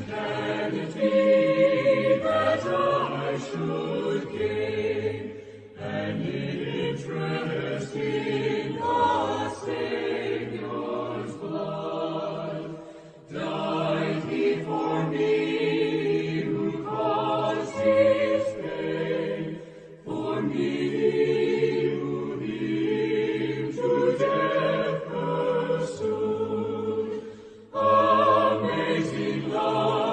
can it be that I should gain an interest in the Saviour's blood? Died he for me who caused his pain, for me who him to death pursued? Amazing love!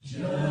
Yeah.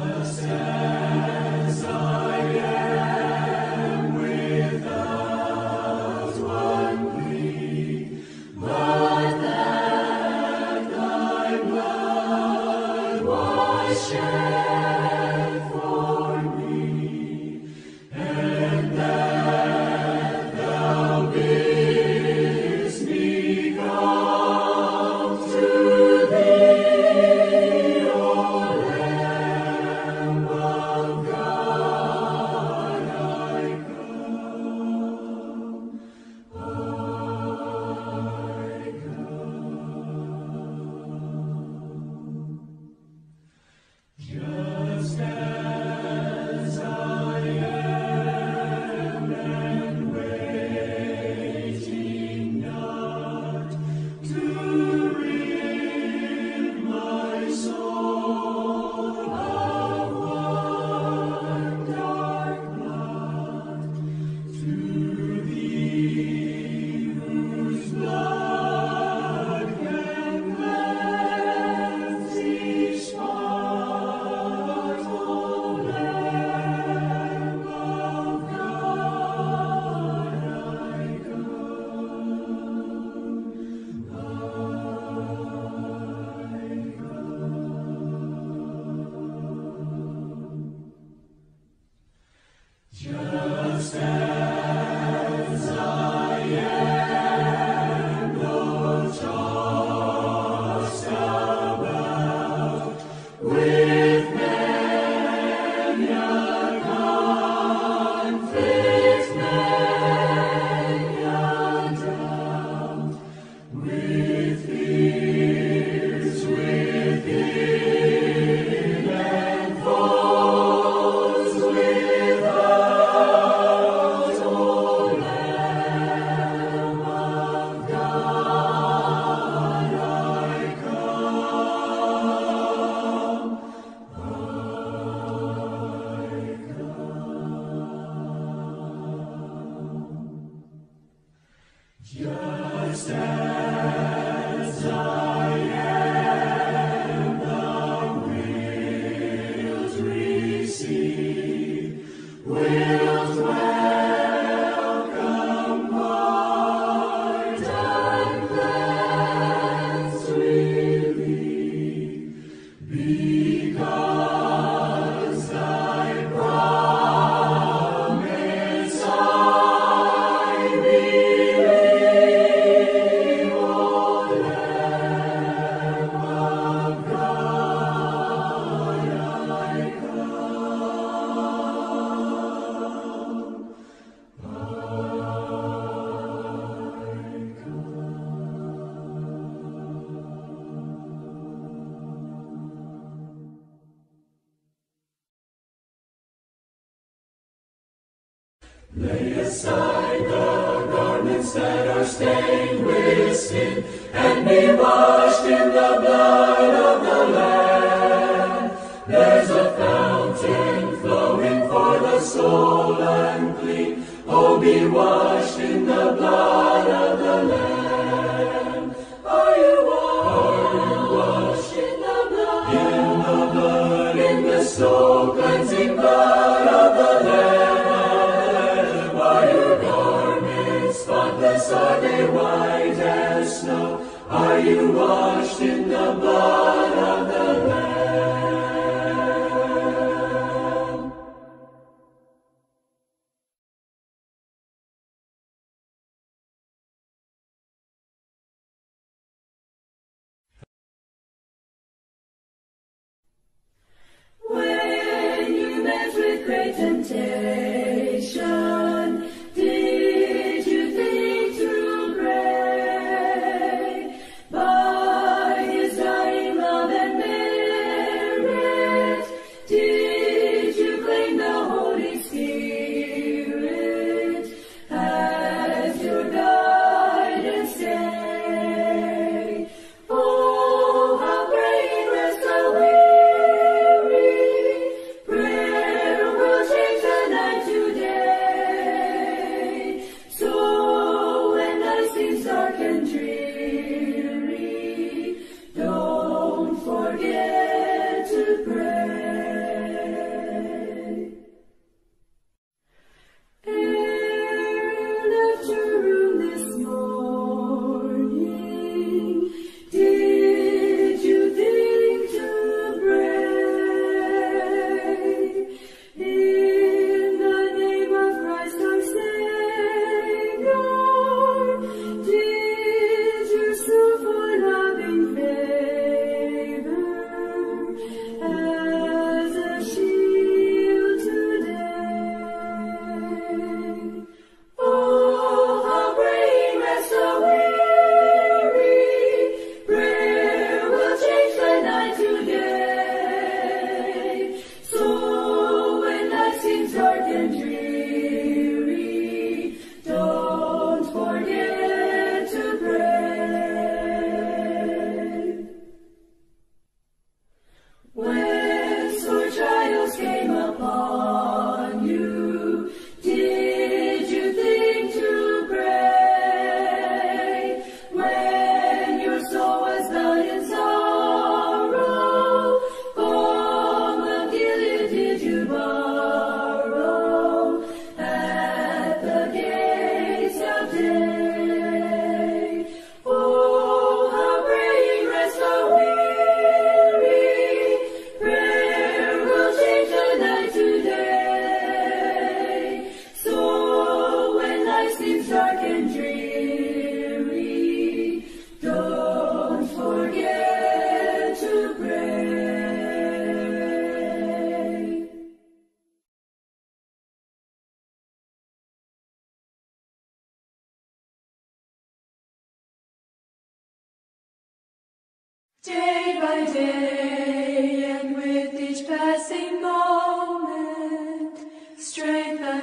Lay aside the garments that are stained with sin, and be washed in the blood of the Lamb. There's a fountain flowing for the soul unclean. Oh, be washed in the blood of the Lamb. Are you washed in the blood? In the blood, in the soul cleansing blood of the Lamb. Are your garments spotless? Are they white as snow? Are you washed in the blood of the Lamb? Temptation, did you think through pray? By his dying love and merit, did you claim the Holy Spirit as your guide and stay? Oh, how great rest the weary! Day by day, and with each passing moment, strength I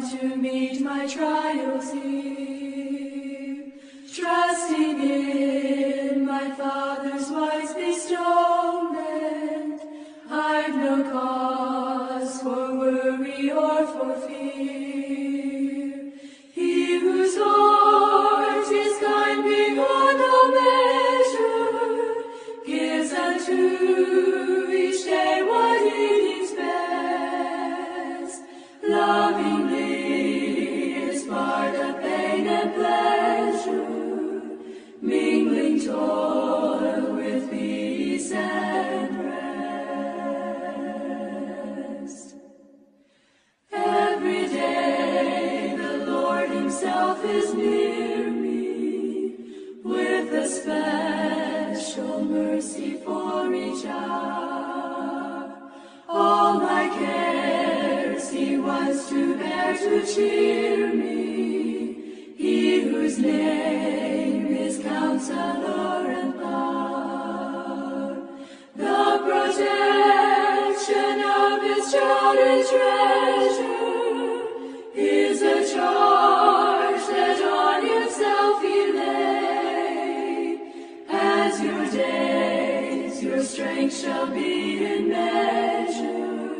find to meet my trials here, trusting in my Father's wise bestowment. I've no cause for worry or for fear. He whose heart is kind beyond all measure gives unto each day what it is best. Lovingly is part of pain and pleasure, mingling toil with peace and rest. Every day the Lord himself is near me with a special mercy for each hour. All my cares he was to bear to cheer me. He whose name is Counselor and Power, the protection of his child and treasure, praise, your strength shall be in measure.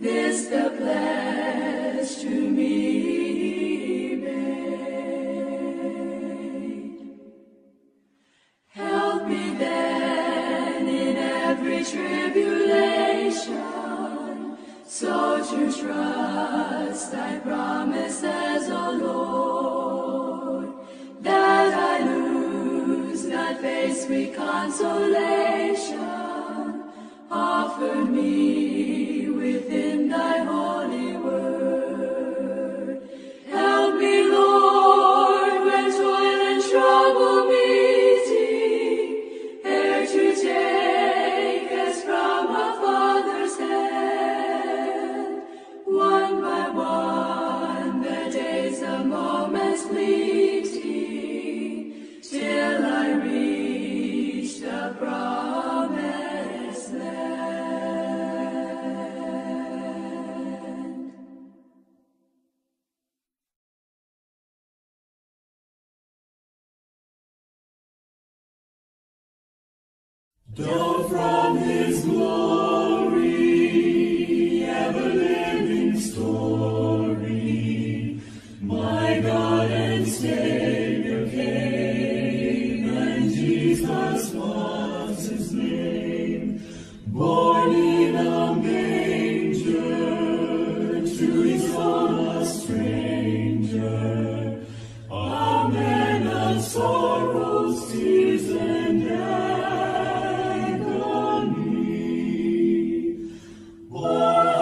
This the pledge to me made. Help me then in every tribulation, so to trust thy promises, O Lord, that I lose not faith, sweet consolation offered me within thy holy word. Help me, Lord, when toil and trouble meet thee, ere to take as from a father's hand, one by one the days, the moments fleeting, till I reach the promised land. Down from his glory, ever-living story, my God and Savior came. Jesus was his name, born in a manger, to his own a stranger, a man of sorrows, tears and agony. Born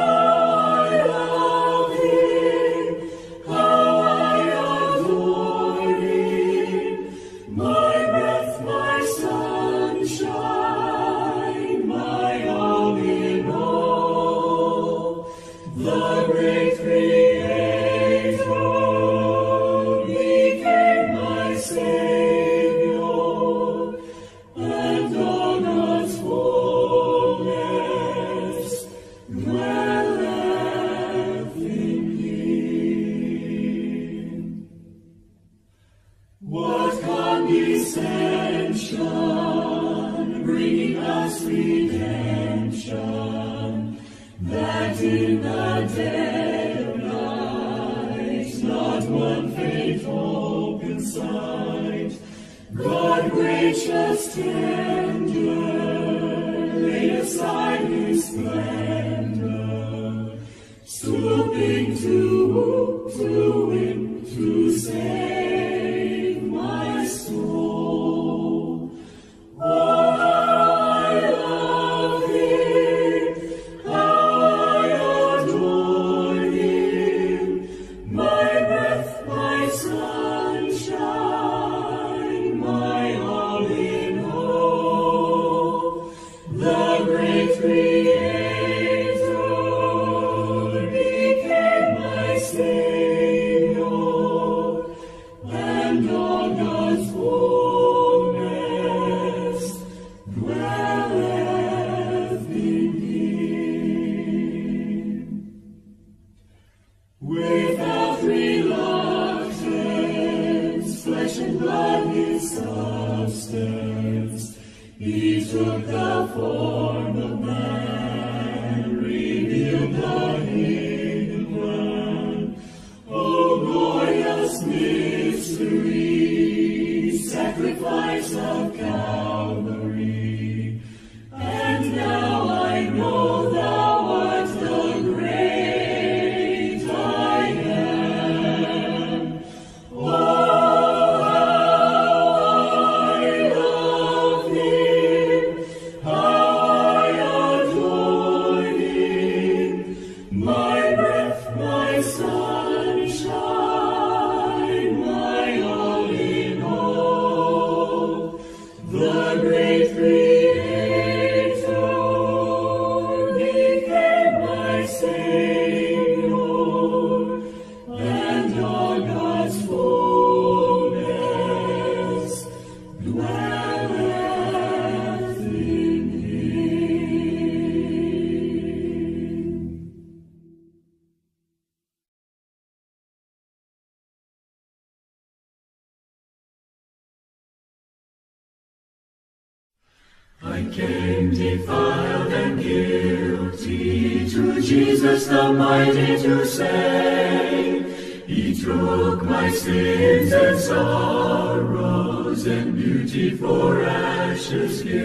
I came defiled and guilty, to Jesus the mighty to save. He took my sins and sorrows, and beauty for ashes gave.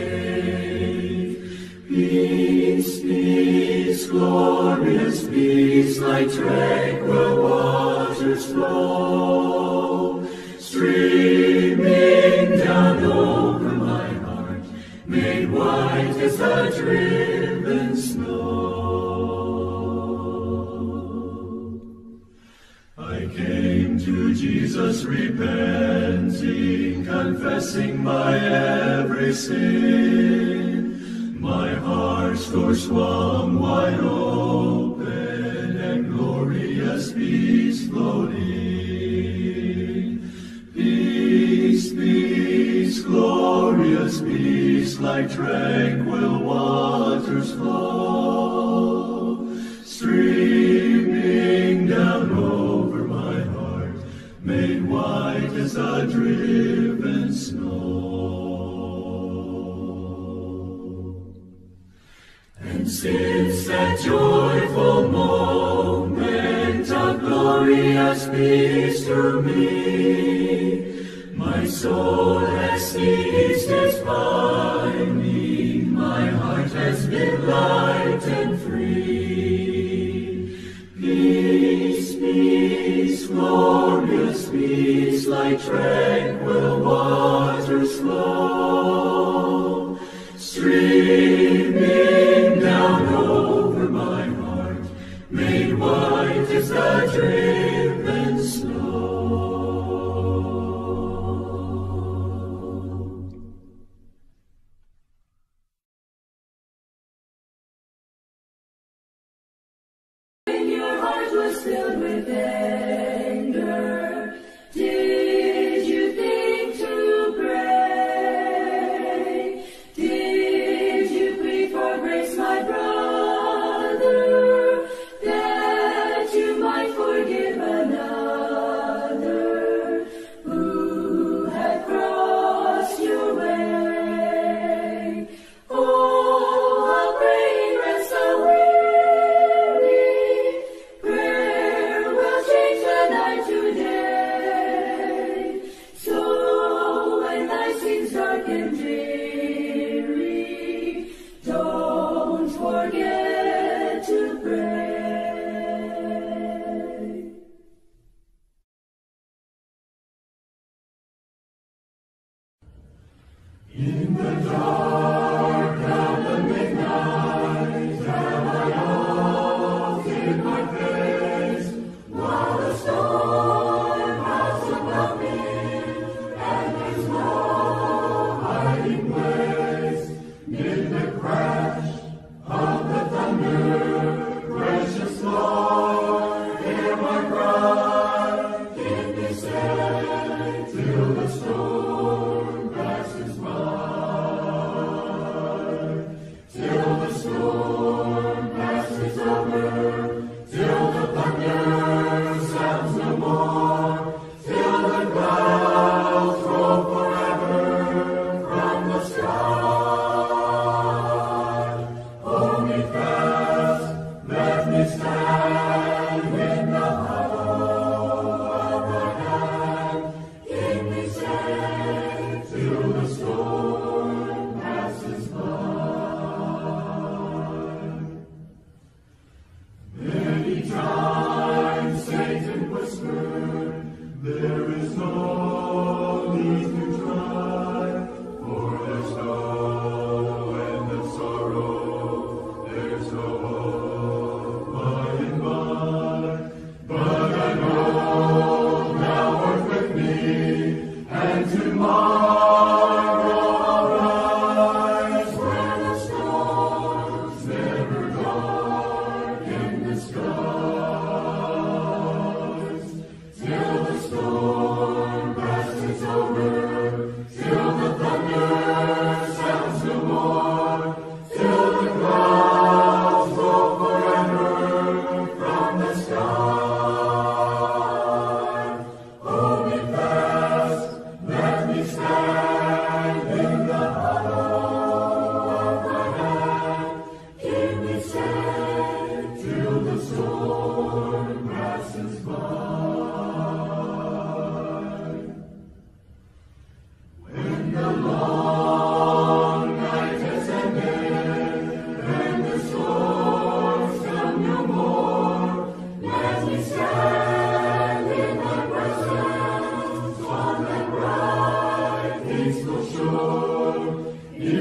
Peace, peace, glorious peace, like tranquil waters flow, streaming down over my heart, made white as the driven snow. I came to Jesus repenting, confessing my every sin. My heart's door swung wide open, and glorious peace flowed in. Peace, peace, glorious peace, like tranquil waters flow, streaming down over my heart, made white as the driven snow. And since that joyful moment of glorious peace to me, my soul has ceased its pining, my heart has been light and free. Peace, peace, glorious peace, like tranquil waters flow, streaming down over my heart, made white as the driven snow.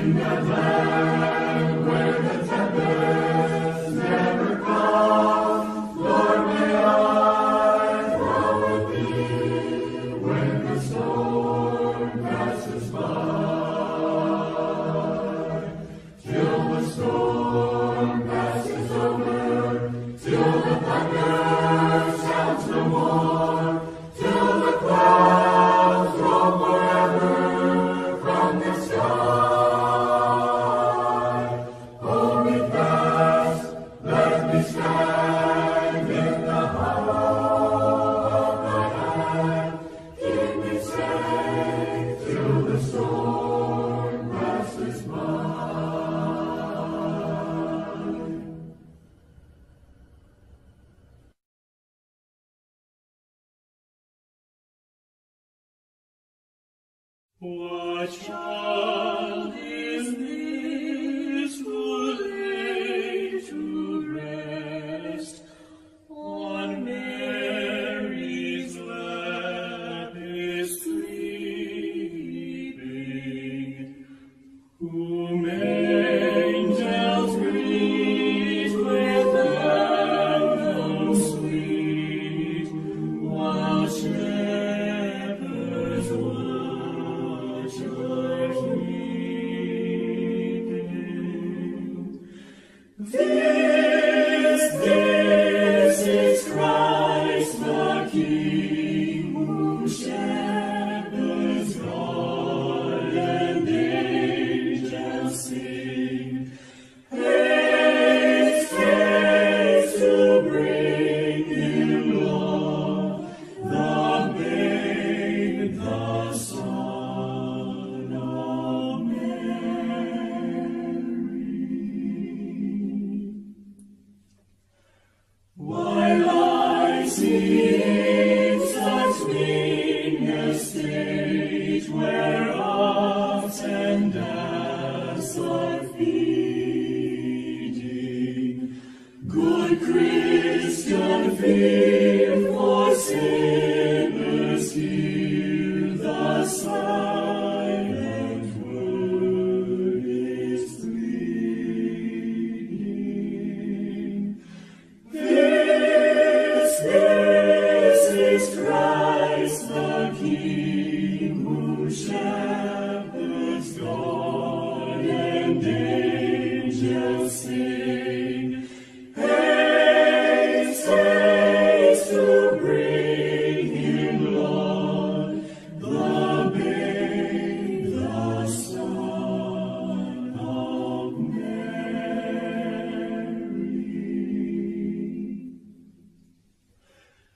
In the land where the tempest never comes, Lord, may I dwell with Thee when the storm passes by. Till the storm passes over, till the thunder sounds no more, till the clouds roll forever from the sky. Stand in the hollow of Thy hand, keep me safe till the storm passes by. What child is this who lay to rest on Mary's lap is sleeping, whom angels greet with anthems sweet, while shepherds watch her sleeping. This is Christ the King, whom shepherds guard and angels sing. Haste, haste to bring Him, Lord, the babe, the Son of Mary. Seeing such meanness state, where ox and ass are feeding, good Christian, fear for sinners, hear the silent word is pleading. This is Christ the King, whom shepherds guard and angels sing. Haste, haste to bring Him, Lord, the babe, the Son of Mary.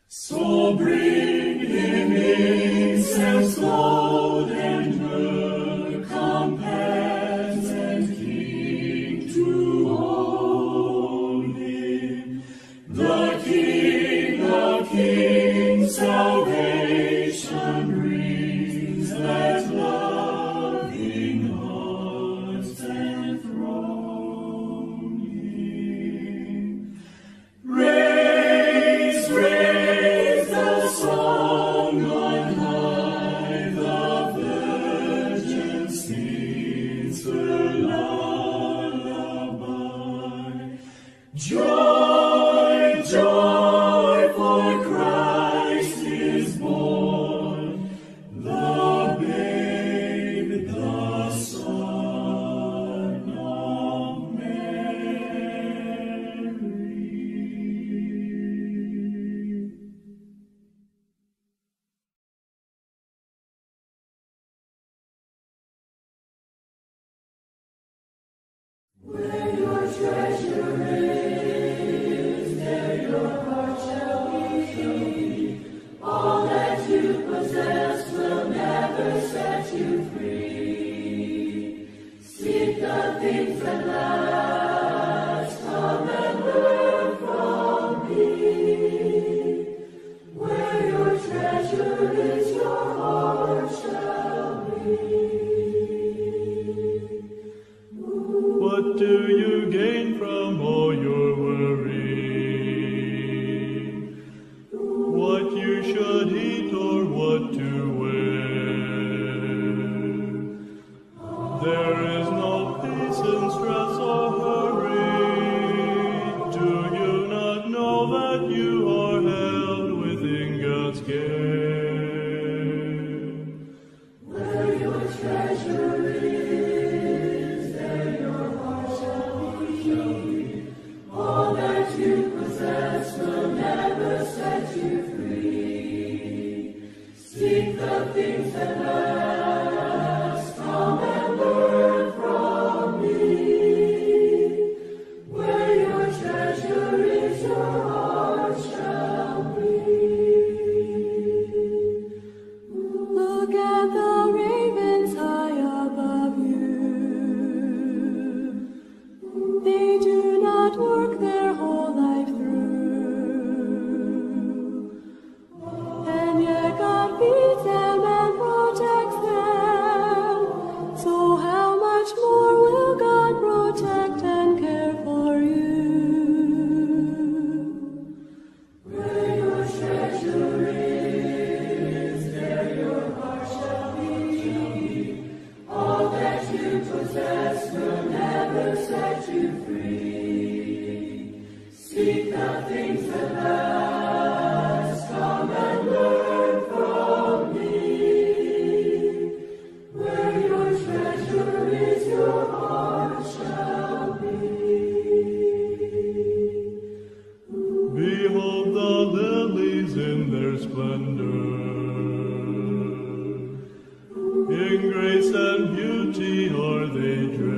So bring Him incense, gold, and myrrh, compass and king to hold Him, the King of kings, salvation brings that loving hearts enthrone Him. Raise, raise the song on high, the Virgin sings her lullaby. Joy, joy, for Christ is born, the babe, the Son of Mary. Where your treasure is, there your heart shall be. All that you possess will never set you free. Seek the things that last, come and learn from me. Where your treasure is, your heart shall be. What do you gain from all your worry? What you should eat or what to wear? There is no set you free. Seek the things that last, come and learn from me. Where your treasure is, your heart shall be. Behold the lilies in their splendor, in grace and beauty are they dressed.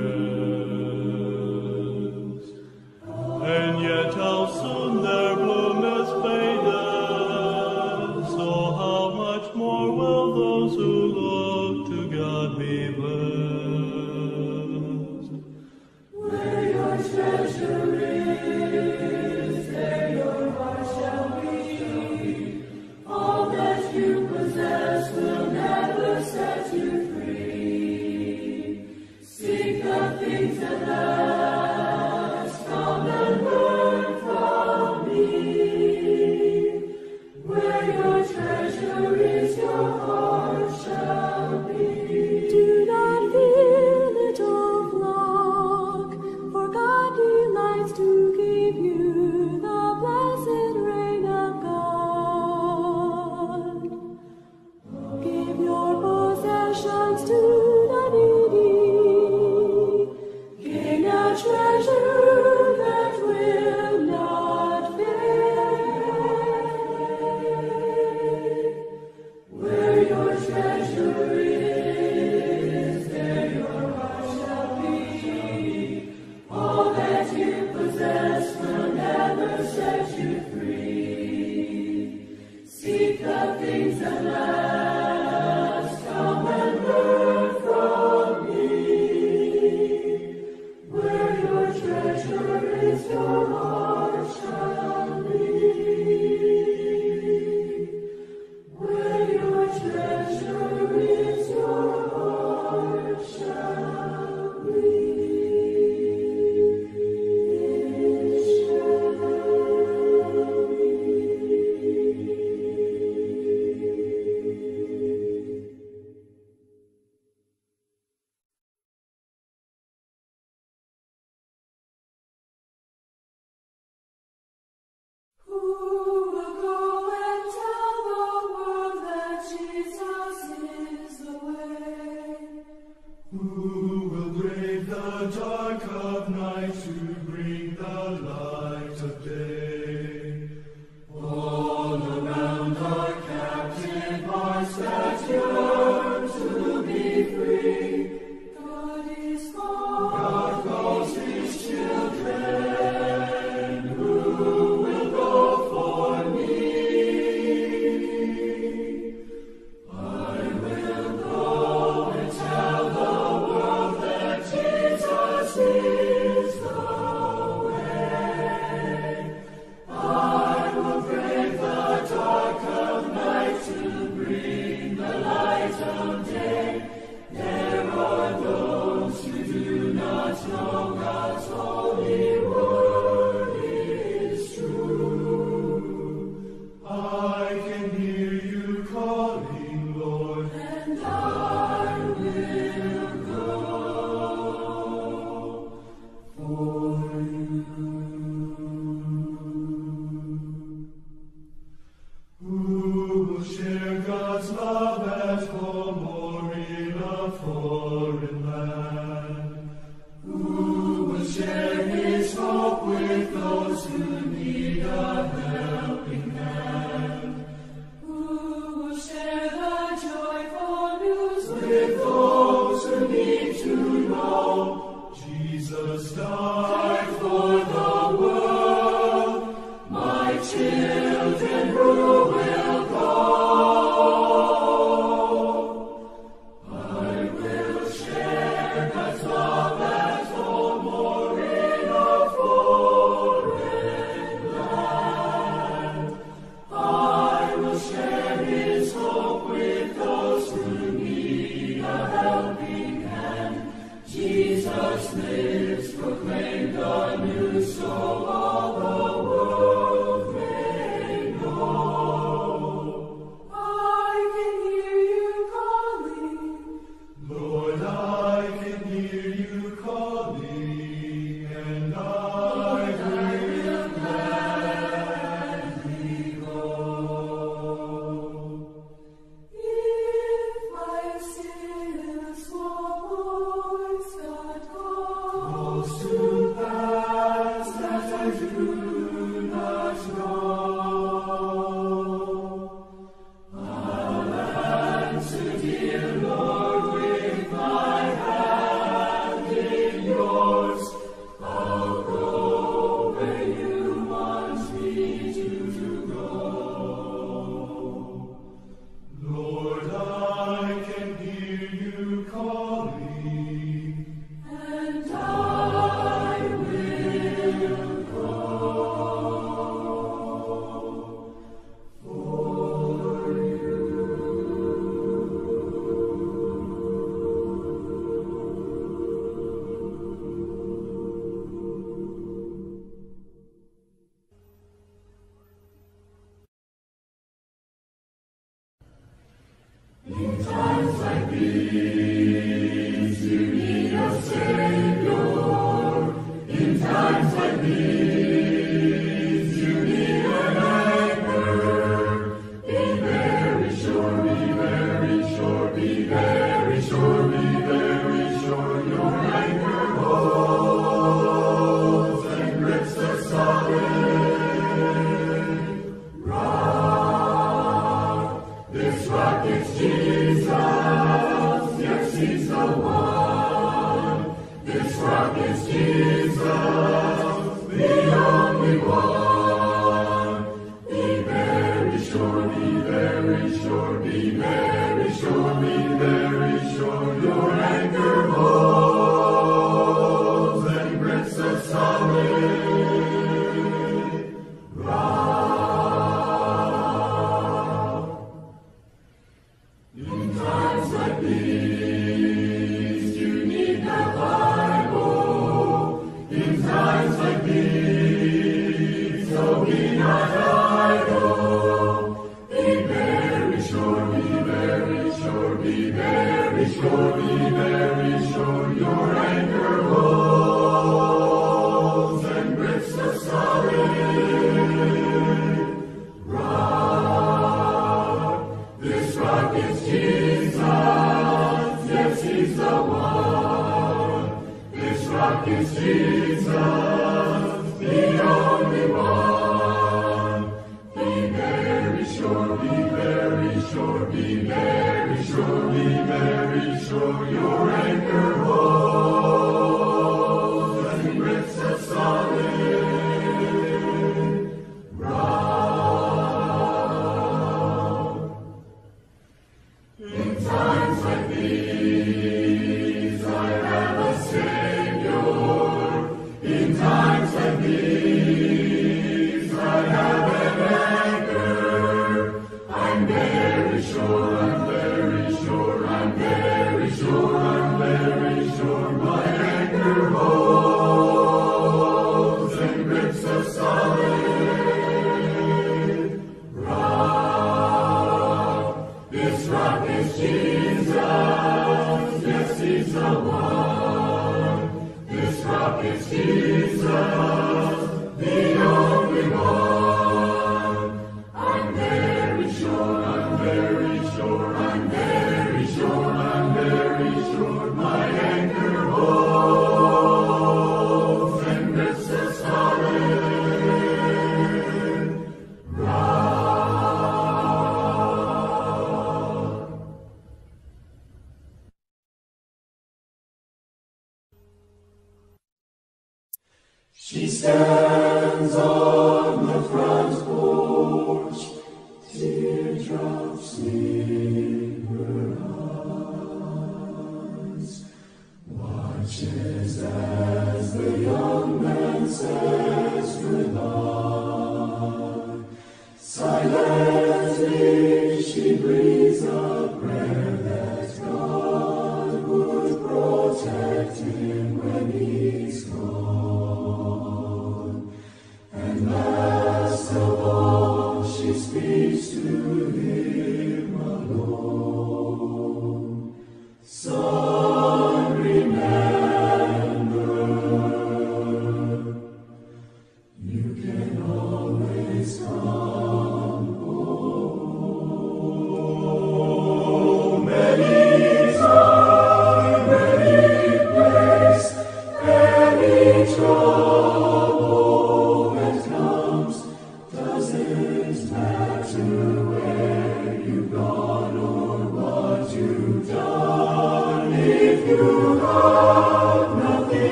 You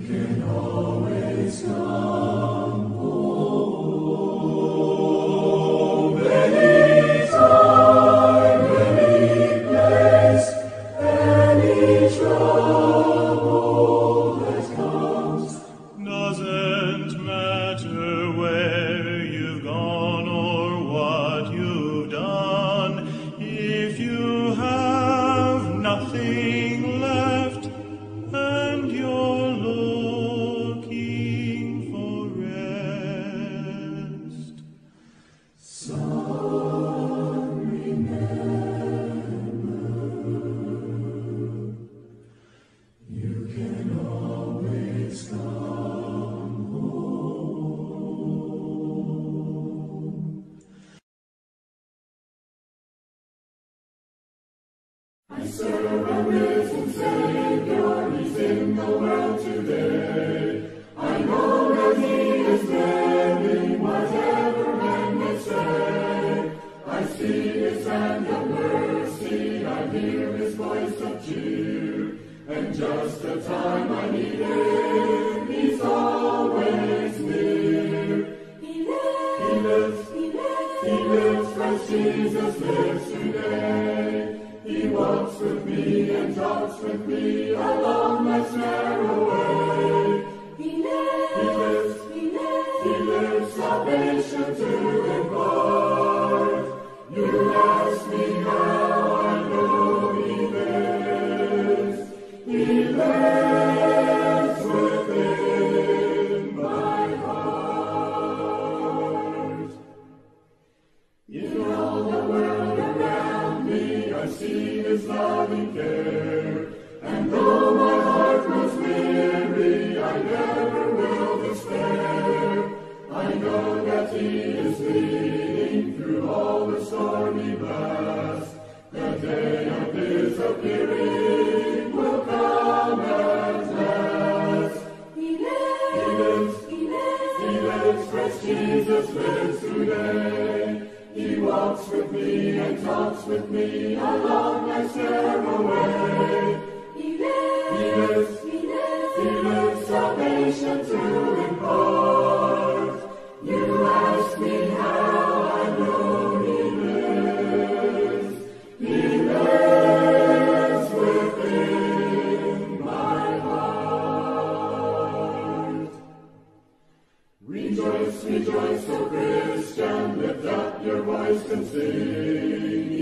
can always come home. We serve a risen Savior, He's in the world today. I know that He is living, whatever man may say. I see His hand of mercy, I hear His voice of cheer. And just the time I need Him, He's always near. He lives, He lives, He lives, He lives, Christ Jesus lives today. He walks with me and talks with me along life's narrow way. He lives, He lives, He lives, He lives, salvation to impart. You ask me how, I know He lives. He lives within my heart. In all the world around me, I see His loving care. And though my heart grows weary, I never will despair. I know that He is leading through all the stormy blast. The day of His appearing will come at last. He lives, He lives, He lives, He lives, Christ Jesus lives today. He walks with me and talks with me along life's narrow way. He lives, He lives, He lives, He lives, salvation to impart. You ask me how, I know He lives. He lives within my heart. Rejoice, rejoice, O Christian, lift up your voice and sing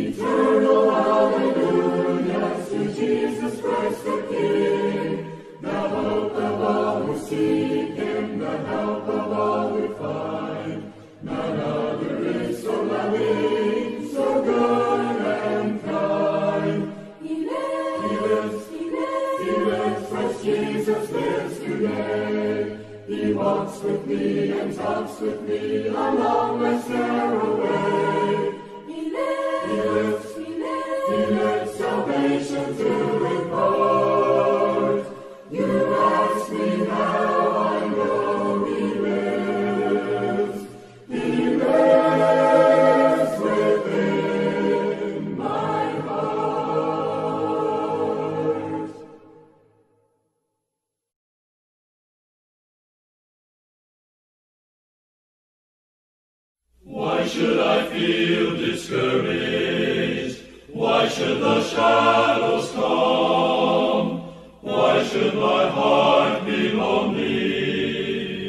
eternal hallelujahs to Jesus Christ the King. The hope of all who seek Him, the help of all who find. None other is so loving, so good and kind. He lives, He lives, He lives, He lives, Christ Jesus lives today. He walks with me and talks with me along life's narrow way. He lives, He lives, He lives, He lives, salvation to impart. You ask me how, I know He lives. He lives within my heart. Why should I feel discouraged? Why should the shadows come? Why should my heart be lonely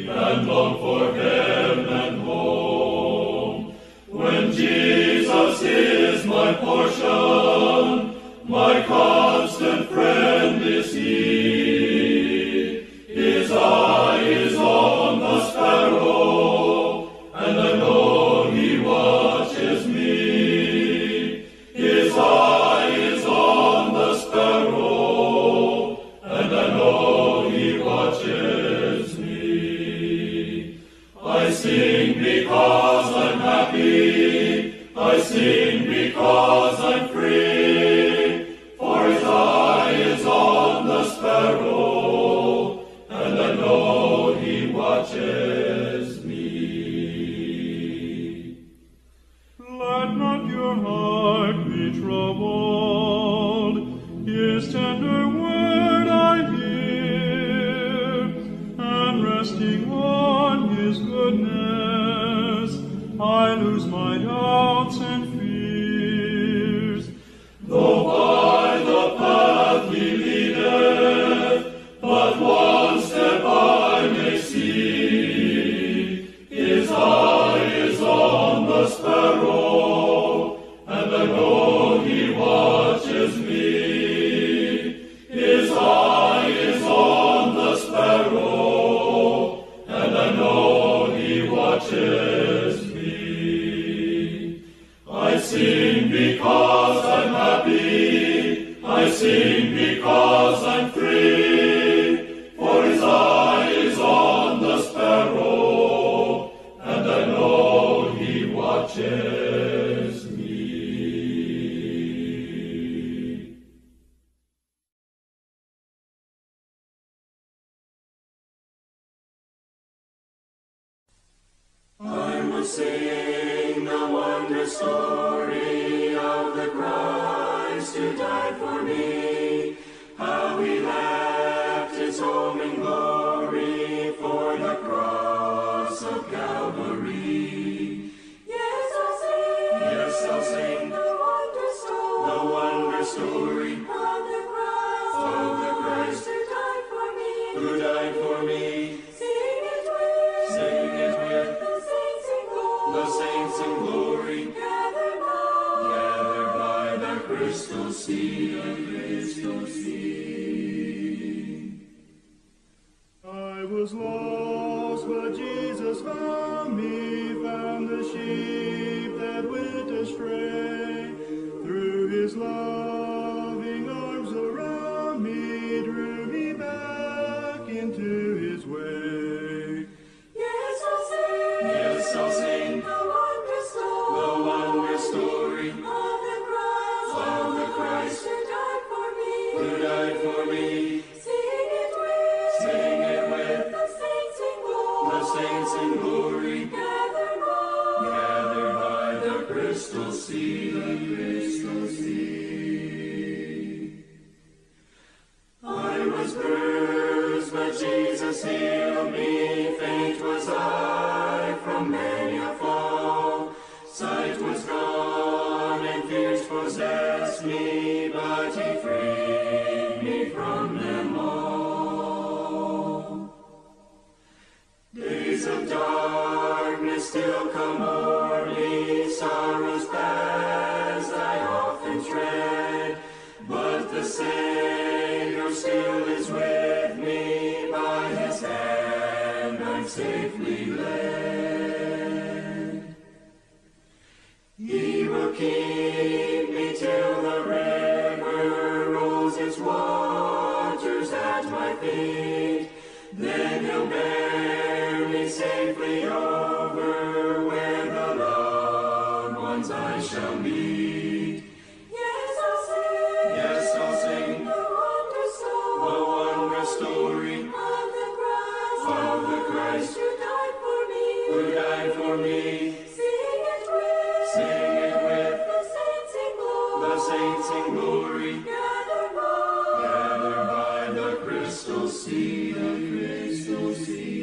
and long for heaven and home? When Jesus is my portion, my constant friend is He. His eye is on the sparrow, and I know He watches me. His eye is on the sparrow, I know He watches me. I sing because I'm happy. I sing because I'm free. For His eye is on the sparrow, and I know He watches me. Let not your heart be troubled. His tender word I hear, and resting on His goodness, I lose my doubts and fears. Though by the path He leadeth, but one step I may see. His eye is on the sparrow, and I know He watches me. Me. I sing because I'm happy. I sing because I'm free. For His eye is on the sparrow, and I know He watches me. to sing the wondrous story of the Christ who died for me. How he left his home in glory for the cross of Calvary. Yes, I'll sing the wondrous story of the Christ who died for me. The saints in glory, gathered by the crystal sea, I was lost, but Jesus found me, found the sheep that went astray. Through his loving arms around me, drew me back into his way. Yes, I'll sing. Yes, I'll sing. Story of the Christ who died for me. Sing it with the saints in glory, gathered by the crystal sea. I was bruised, but Jesus healed me. Faint was I from many a fall. Sight was gone and fears possessed me, but he freed me from them all. Days of darkness still come o'er me, sorrow's paths I often tread, but the Savior still is with me, by his hand I'm safely led. He will keep me till the river rolls its waters at my feet. Then he'll bear me safely over where the loved ones I shall meet. Yes, I'll sing the wondrous story of the Christ who died for me. Sing it with the saints in glory, gathered by the crystal sea, the crystal sea.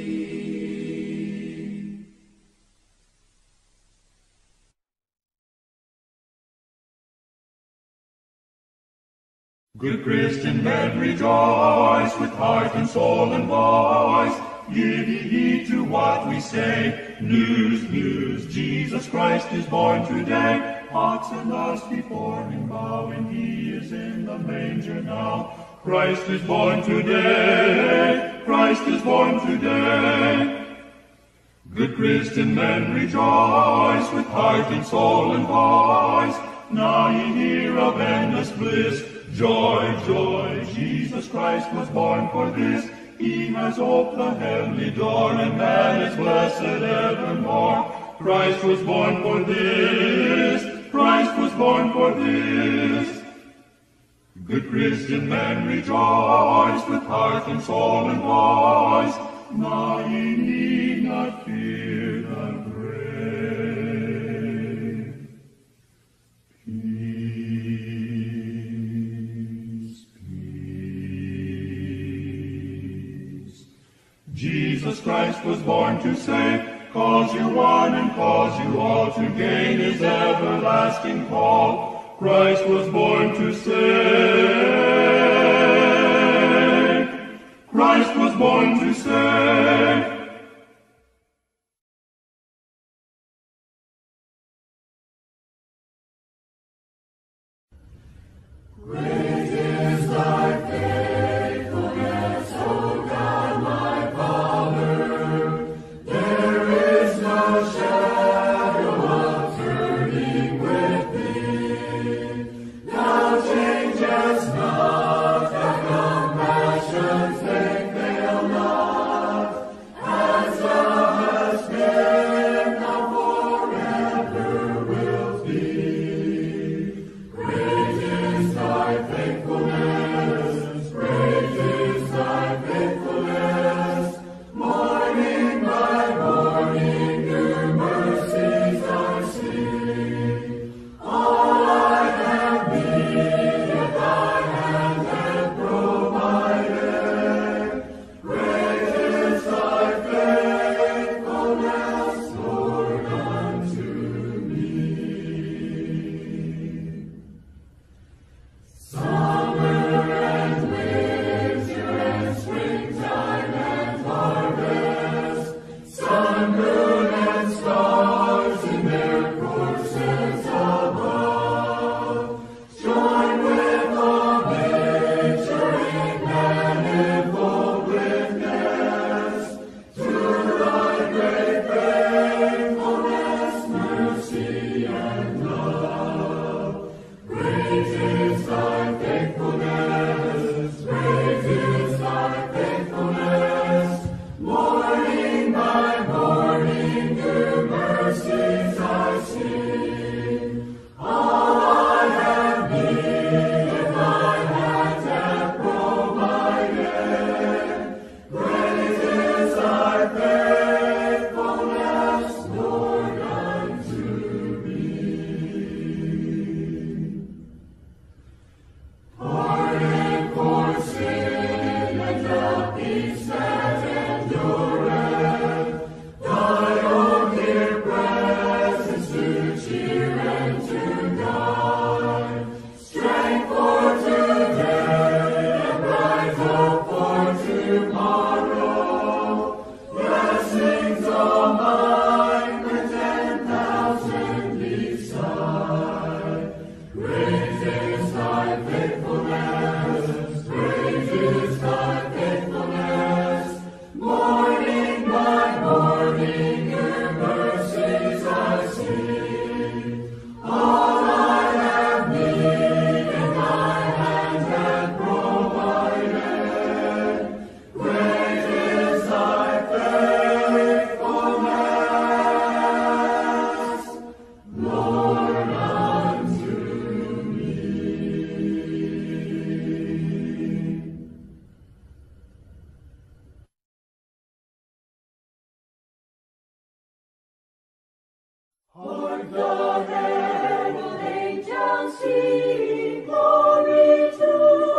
Good Christian men, rejoice with heart and soul and voice. Give ye heed to what we say. News, news, Jesus Christ is born today. Ox and ass before him bow, and he is in the manger now. Christ is born today, Christ is born today. Good Christian men, rejoice with heart and soul and voice. Now ye hear of endless bliss. Joy, joy, Jesus Christ was born for this. He has opened the heavenly door, and man is blessed evermore. Christ was born for this, Christ was born for this. Good Christian men, rejoice with heart and soul and voice. Now ye need not fear the grave. Jesus Christ was born to save, cause you one and cause you all to gain his everlasting call. Christ was born to save, Christ was born to save. Hark the herald angels sing, glory to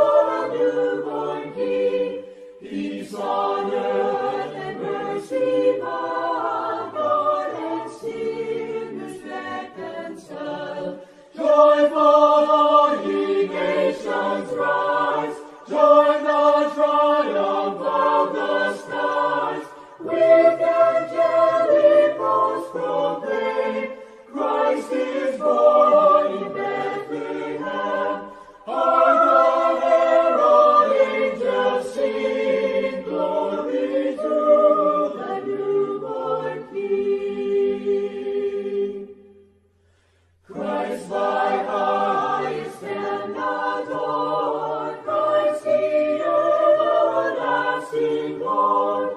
our newborn King. Peace on earth and mercy above, God and sinners reconciled. Joyful all ye nations rise, join the triumph of the skies. With angelic voice proclaim, Christ is born in Bethlehem. Hark the herald angels sing, glory to the newborn King. Christ thy highest and adored, Christ the everlasting Lord.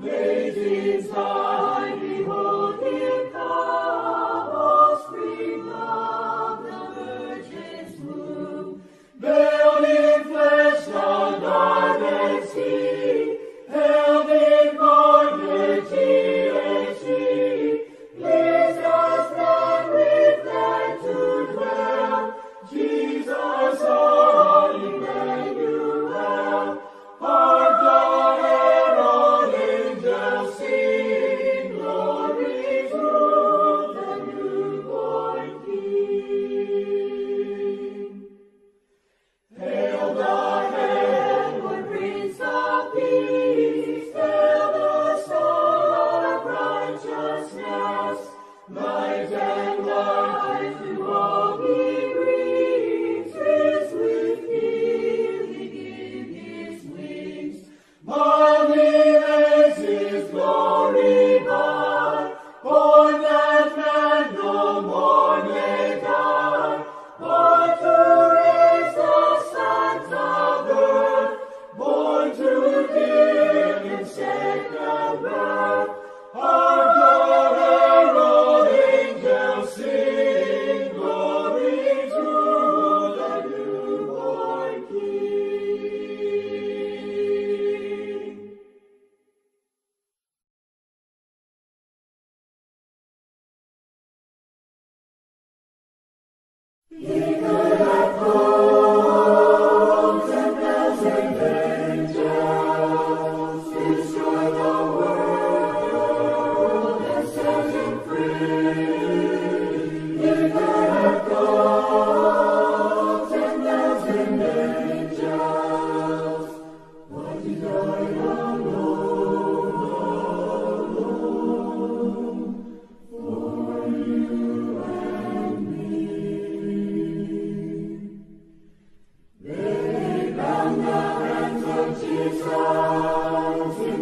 Late in time, behold him come, offspring of the Virgin's womb. Veiled in flesh, now God and sea, held in bondage, he and she. Placed as land with land to dwell, Jesus our Emmanuel. Hark the herald angels sing, glory to the newborn King. Hail the heavenward Prince of Peace, hail the Star of Righteousness, light and light to all he brings, rich with healing in his wings. Mighty as his glory by, born that man no more may die, born to raise the sons of earth, born to give him second birth. Hark the herald angels sing, glory to the newborn King. Eagle that comes and bells and angels destroy the world and set it free. Eagle that comes and bells and angels, why did I alone, for you and me? They bound the hands of Jesus in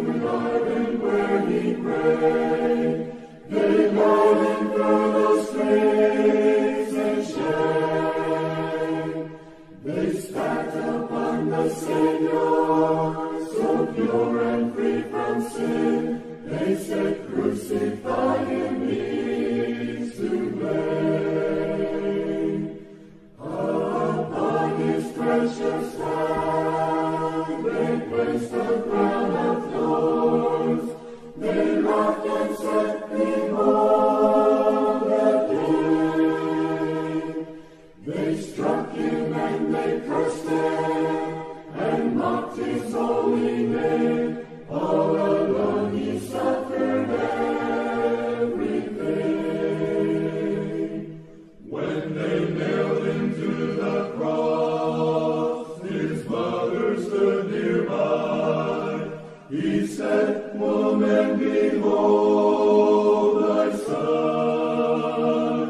the garden where he prayed. They led him through the streets and shame. They spat upon the Savior, so pure and free from sin. They said, crucify him, he's to blame. Upon his precious hand they placed the crown of thorns. They laughed and said, behold the King. They struck him and they cursed him and mocked his holy name. All alone he suffered everything. When they nailed him to the cross, his mother stood nearby. He said, woman, behold thy son.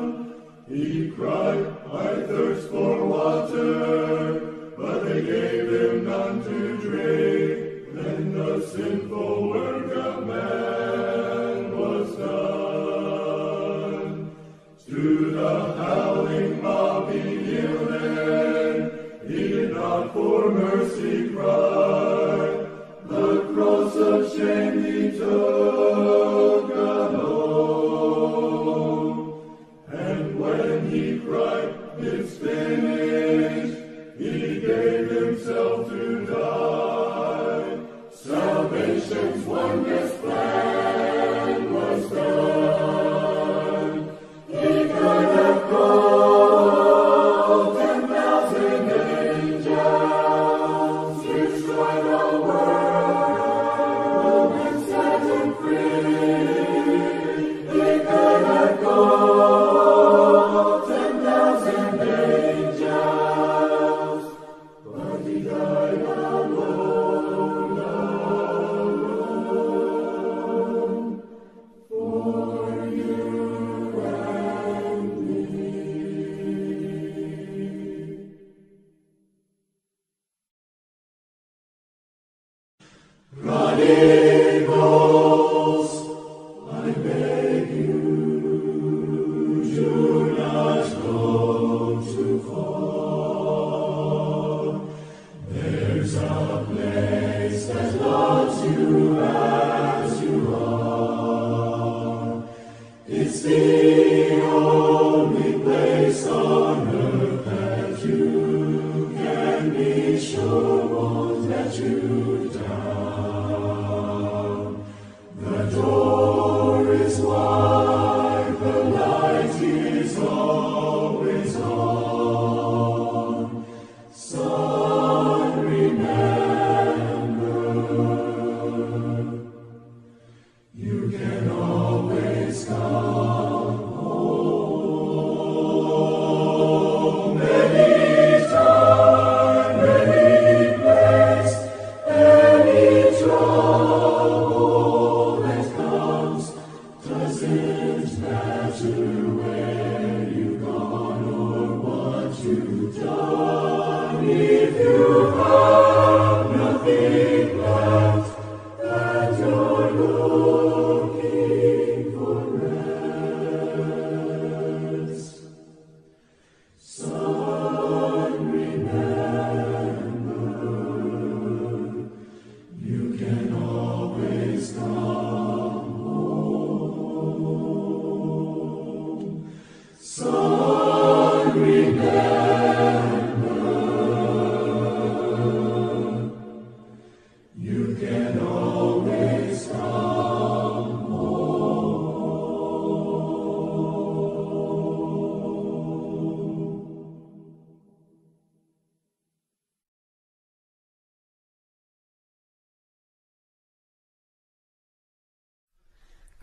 He cried, I thirst for water, but they gave him none to drink. Then the sinful work of man was done. To the howling mob he yielded, he did not for mercy cry. The cross of shame he took alone, and when he cried, it's finished, he gave himself to die. Salvation's wondrous plan was done.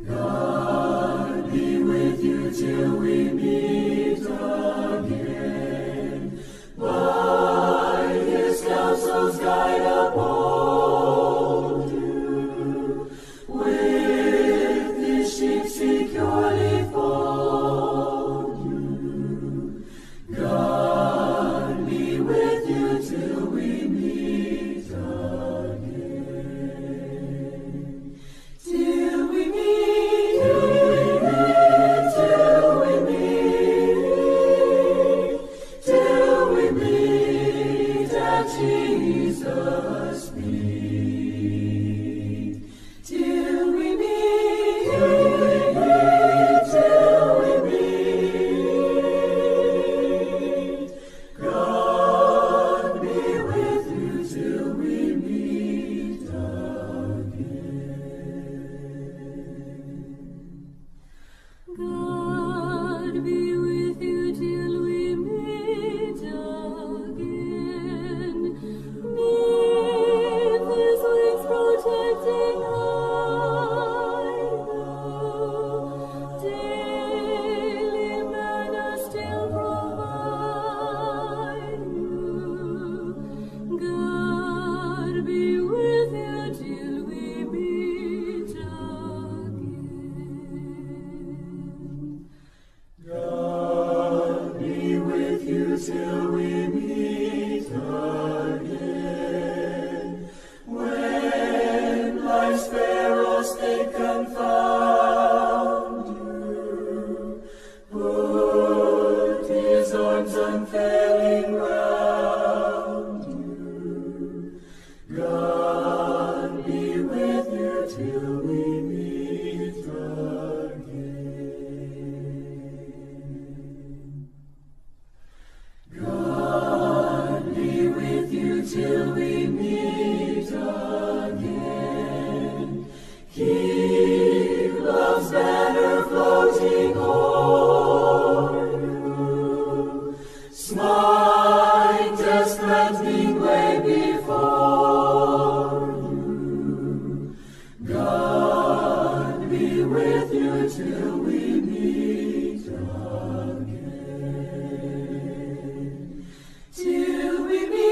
God be with you till we meet again. By his counsel's guide uphold you. With his sheep securely fold you. God be with you till we meet again. Till we meet again, when life's perils they confound you, put his arms unfailing round you. God be with you till we meet again. Till we meet again, keep love's banner floating o'er you. Smite as threatening way before you. God be with you till we meet again. Till we meet.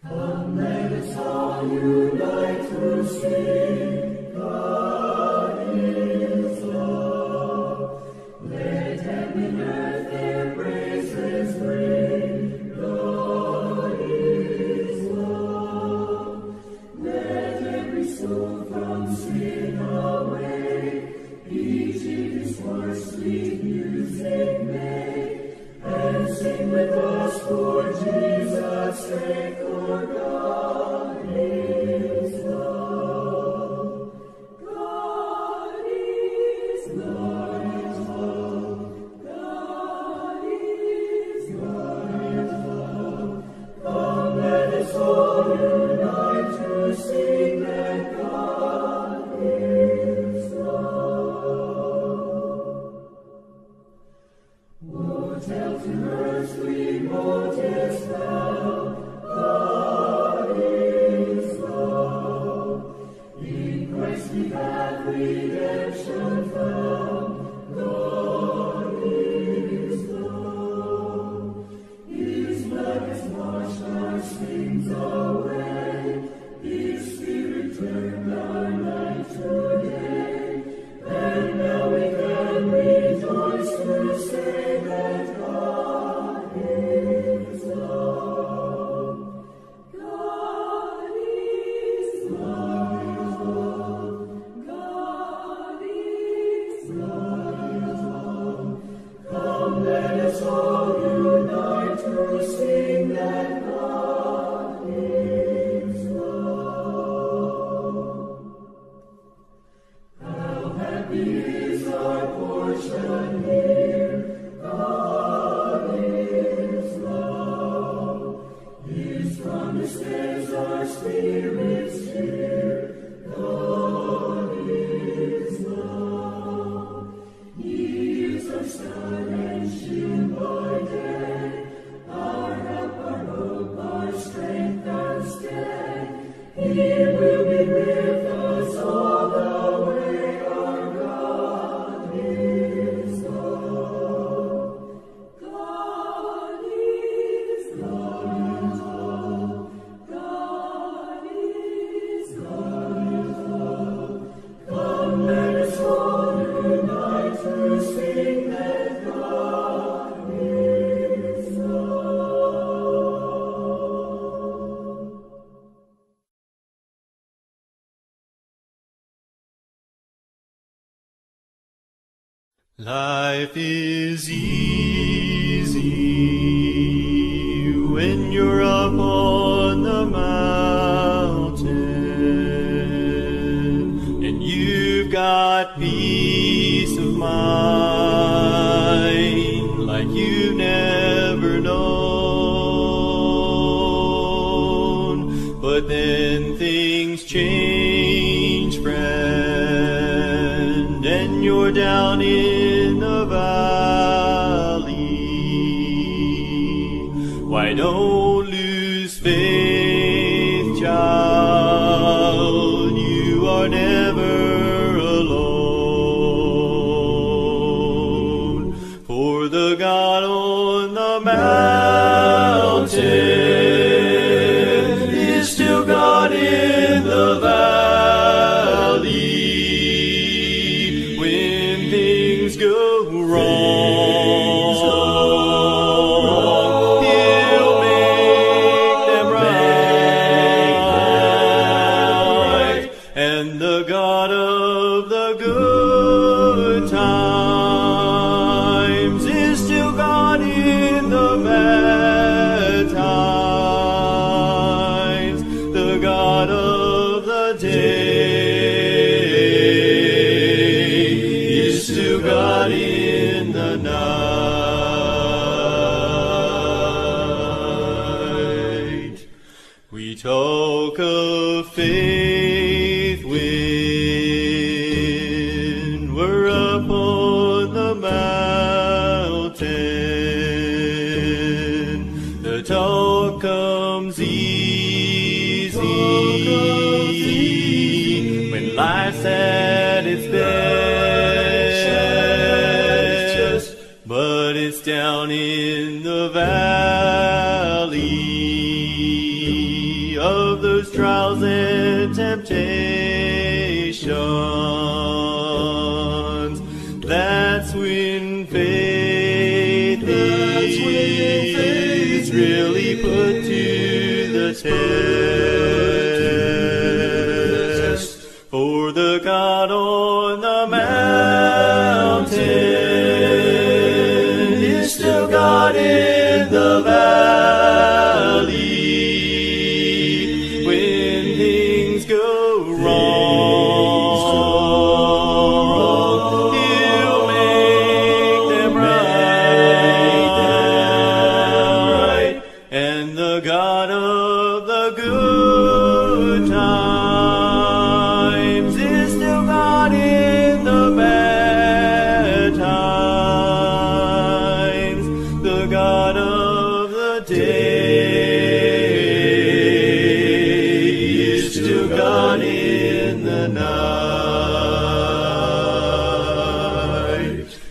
Come, let us all unite to sing, God is love. Let heaven and earth their praises ring, God is love. Let every soul from sin away, each in his word. sweet music make, and sing with us for Jesus' sake, for God is love. God is love. God is love. Come, let us all unite to sing that God is love. What hell to earth we noticed now, God is love. In Christ we have redemption found, God is love. His blood has washed our sins away, His Spirit turned our night to day, and now we can rejoice to say that God is love. God is love. God is love. Come, let us all unite to sing that God is love. How happy is our portion here, God is love. His promise is our spirit's cheer, God is love. He is our sun and shield by day, our help, our hope, our strength and stay. He will be with us all the way, our God is love. God is love. God is love. Come, let us all unite to sing that God is love. Life is easy when you're up on the mountain and you've got peace of mind like you've never known. But then things change, friend, and you're down in the valley. Why, don't lose faith, child, you are never alone. For the God on the mountain is still God in the valley. When things go wrong, He'll make them right. And the God of the good times is still God in the bad times. The God of the day is still God in the night. We talk of faith when we're up on the mountain. The talk comes easy when life's at its best, but it's down in the valley of those trials and temptations. That's when faith is really put to the test. For the God on the mountain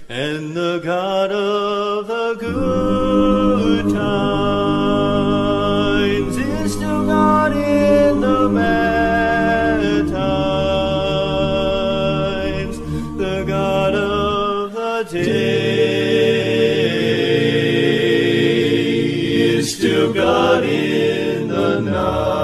and the God of the good times is still God in the bad times, the God of the day is still God in the night.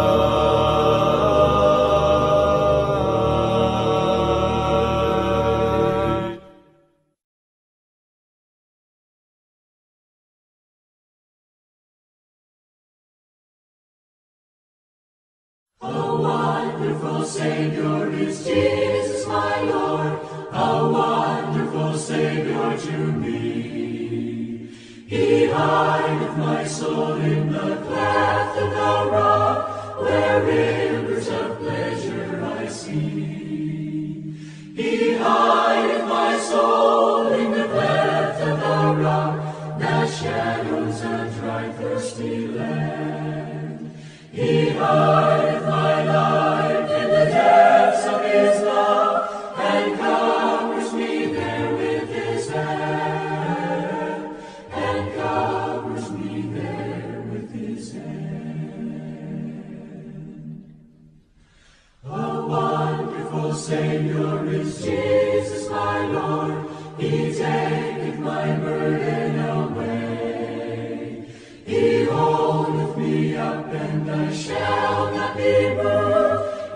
How wonderful Savior is Jesus, my Lord. How wonderful Savior to me. He hideth my soul in the cleft of the rock, where rivers of pleasure I see. He hideth my soul in the cleft of the rock, that shadows a dry, thirsty land. He hideth my life in the depths of his love, and covers me there with his hand, and covers me there with his hand. A wonderful Savior is Jesus, my Lord. He taketh my burden away. He holdeth me up, and I shall not be.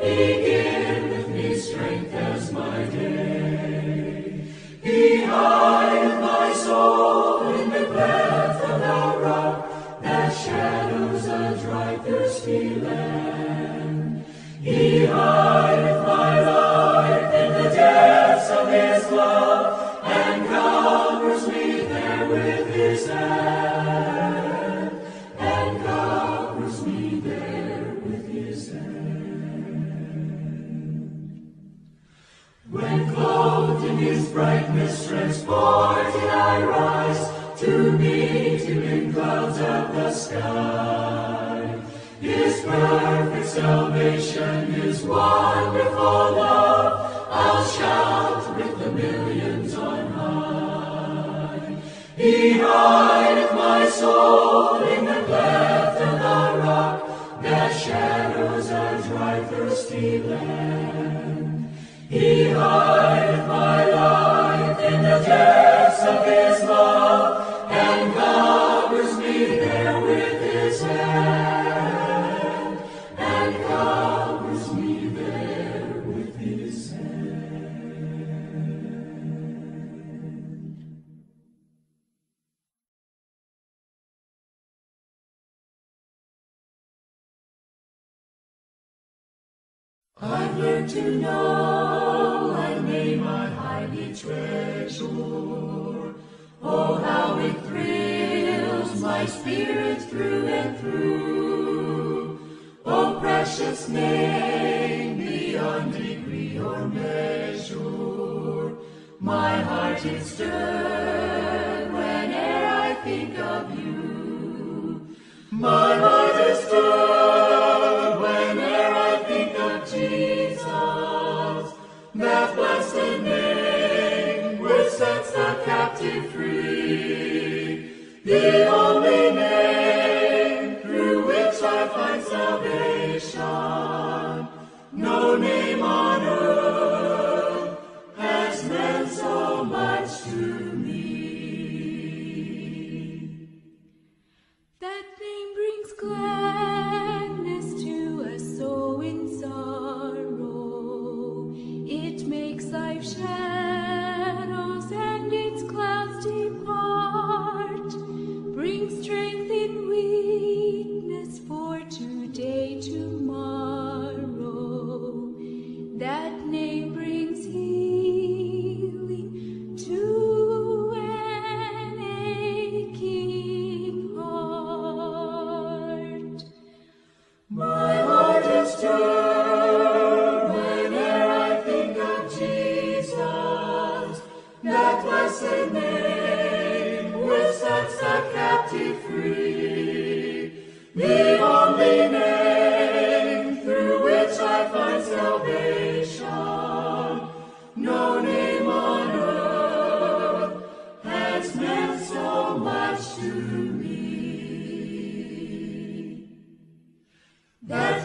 He giveth me strength as my day. He hideth my soul in the cleft of the rock, that shadows a dry, thirsty land. He hideth my life in the depths of his love, and covers me there with his hand, and covers me there with his hand. When clothed in his brightness, transported I rise to meet him in clouds of the sky. His perfect salvation, his wonderful love, I'll shout with the millions on high. He hideth my soul in the cleft of the rock, that shadows a dry, thirsty land. He hideth my life in the depths of his love, and covers me there with his hand, and covers me there with his hand. I've learned to know my hiding treasure. Oh, how it thrills my spirit through and through. Oh, precious name beyond degree or measure. My heart is stirred whene'er I think of you. My heart is stirred whene'er I think of Jesus. That blessed name which sets the captive free, the only name through which I find salvation. No name on earth has meant so much to me. That name brings gladness to a soul in sorrow. It makes life's shadows and its clouds depart, brings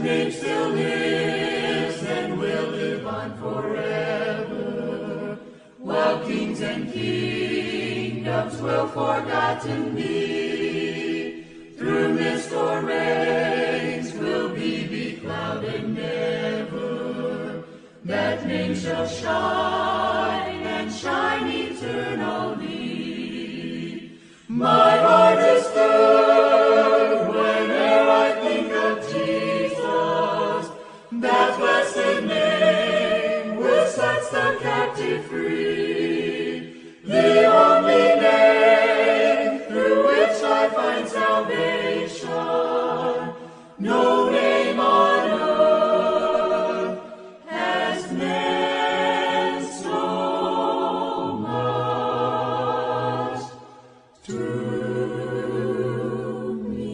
name still lives and will live on forever, while kings and kingdoms will forgotten be. Through mist or rains will be beclouded never. That name shall shine and shine eternally. My heart is stirred whenever I think of Jesus. That blessed name which sets the captive free. The only name through which I find salvation. No name on earth has meant so much to me.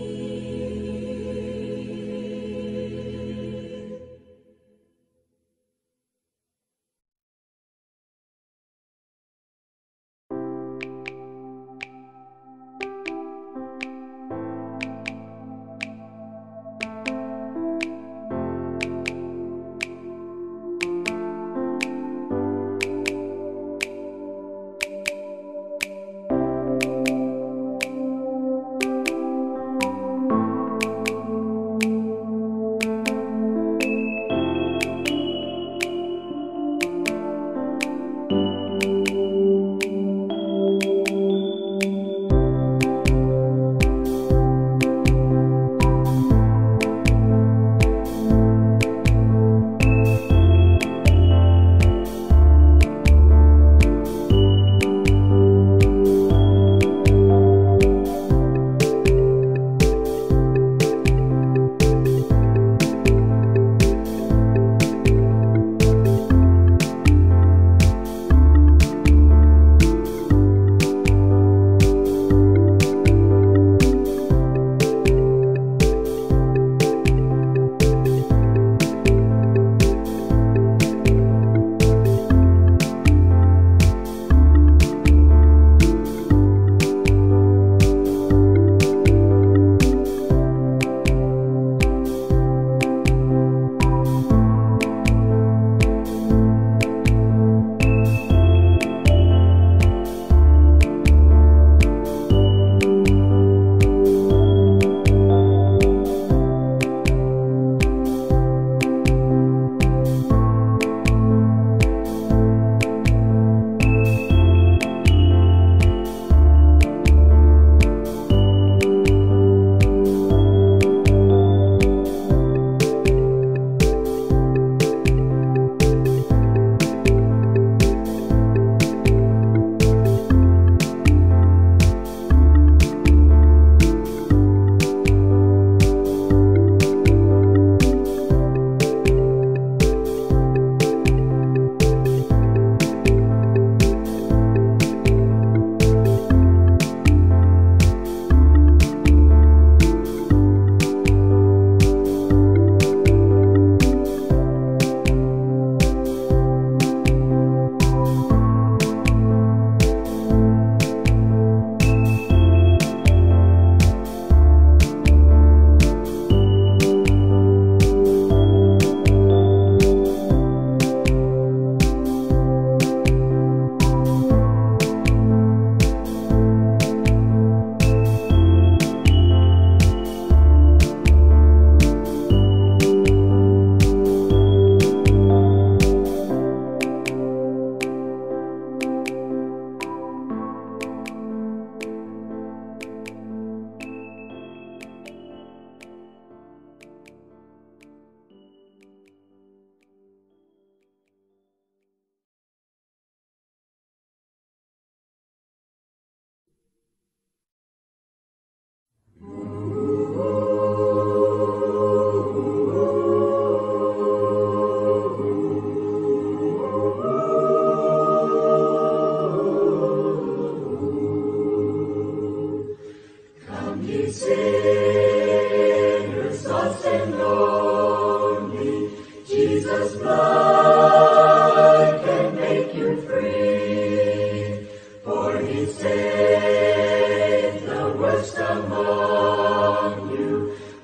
Among you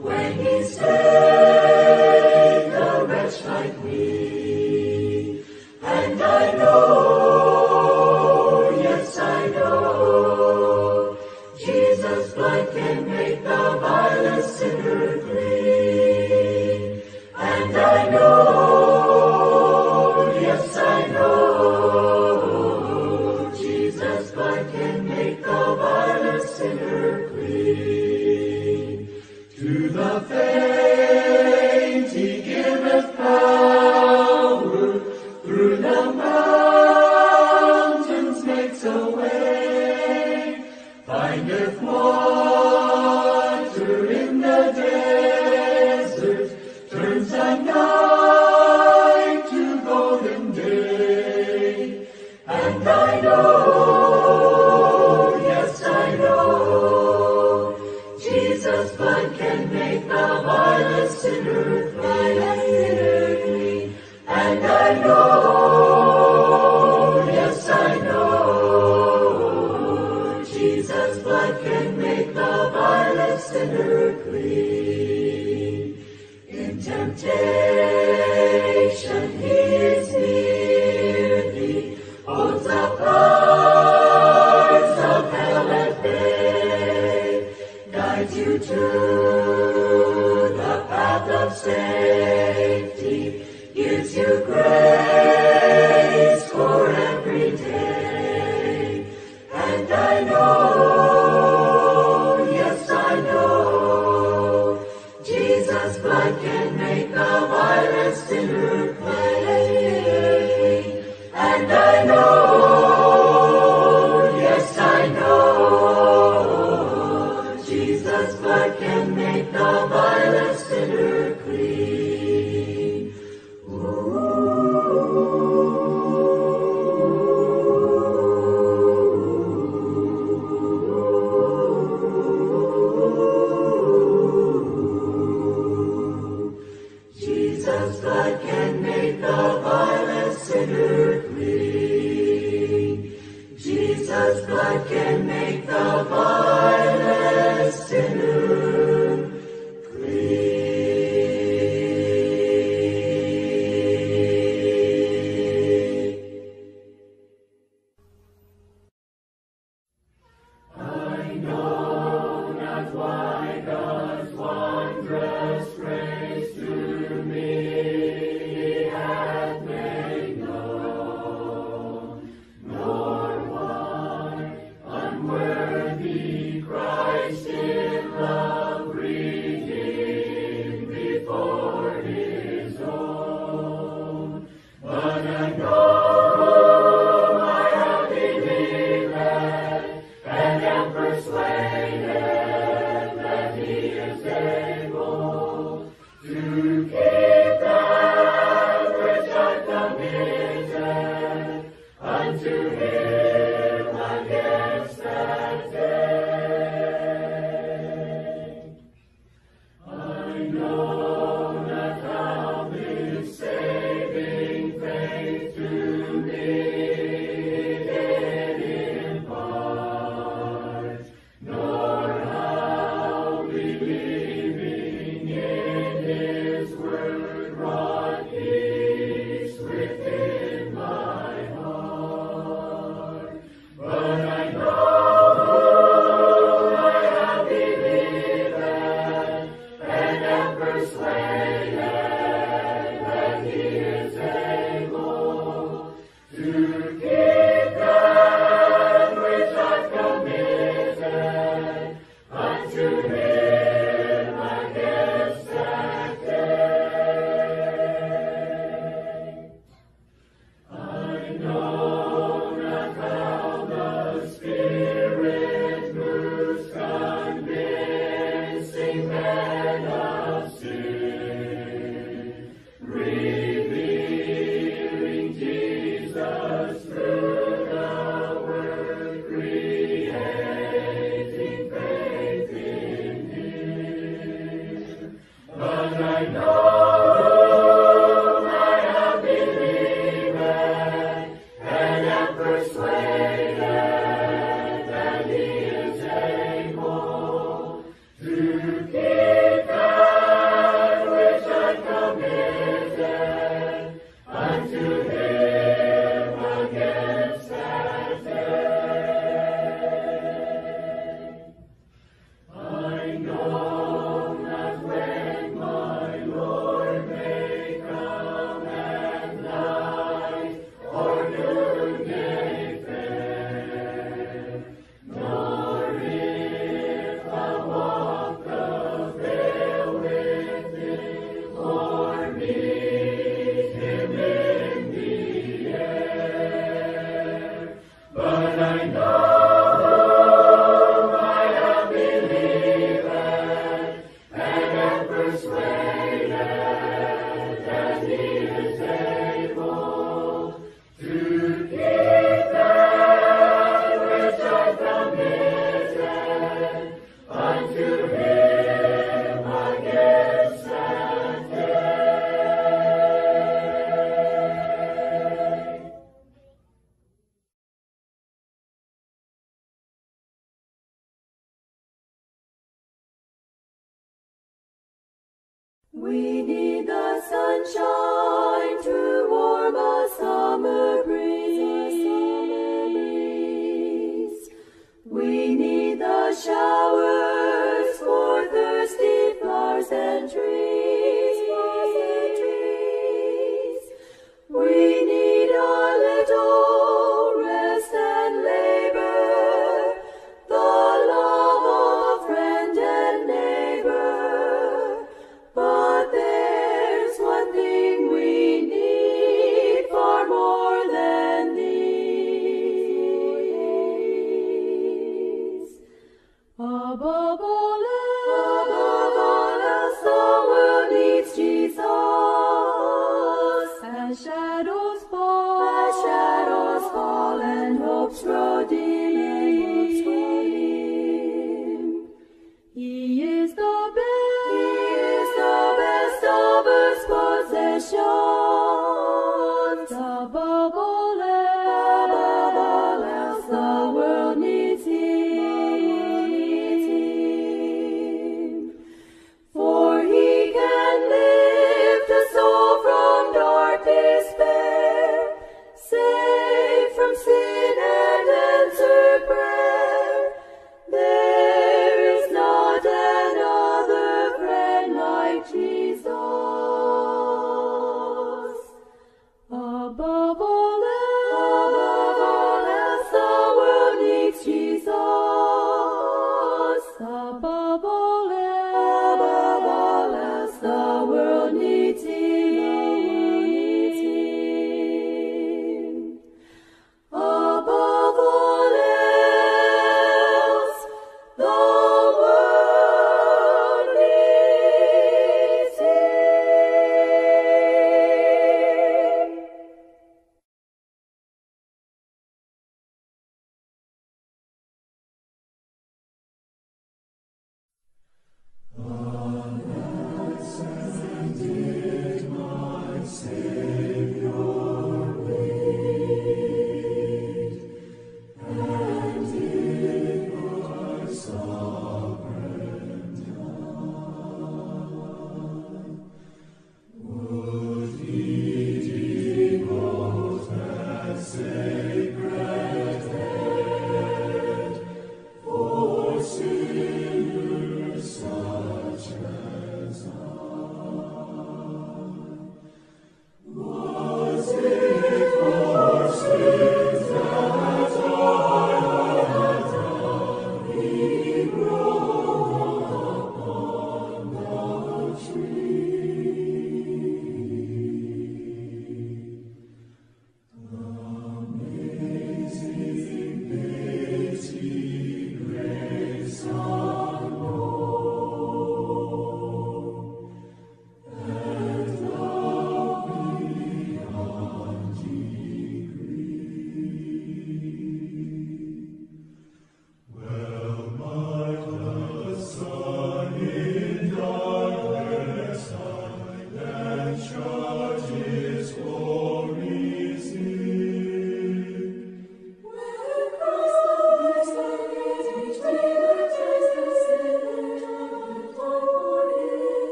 when he said findeth water in the desert, turns at night to golden day. And I know, yes I know, Jesus' blood can make the vilest sinner free. And I know, yes I know, Jesus' blood can make the vilest sinner clean. In temptation he is near thee, holds the powers of hell at bay, guides you to the path of safety, gives you grace for every day. And I know, yes I know, Jesus' blood can make the vilest sinner clean. And I know, yes I know, Jesus' blood can make the vilest sinner clean. Jesus' blood can make the vilest sinner clean. Jesus' blood can make the vilest sinner clean. Worthy. We need the sunshine to warm a summer breeze. We need the showers for thirsty flowers and trees. We need a little rest and labor, the love of friend and neighbor. But there's one thing we need far more than these. Above all else, the world needs Jesus. As shadows fall, and hopes grow dim, He is the best of earth's possessions. Above all else, the world needs Him. For He can lift a soul from dark despair, save from sin and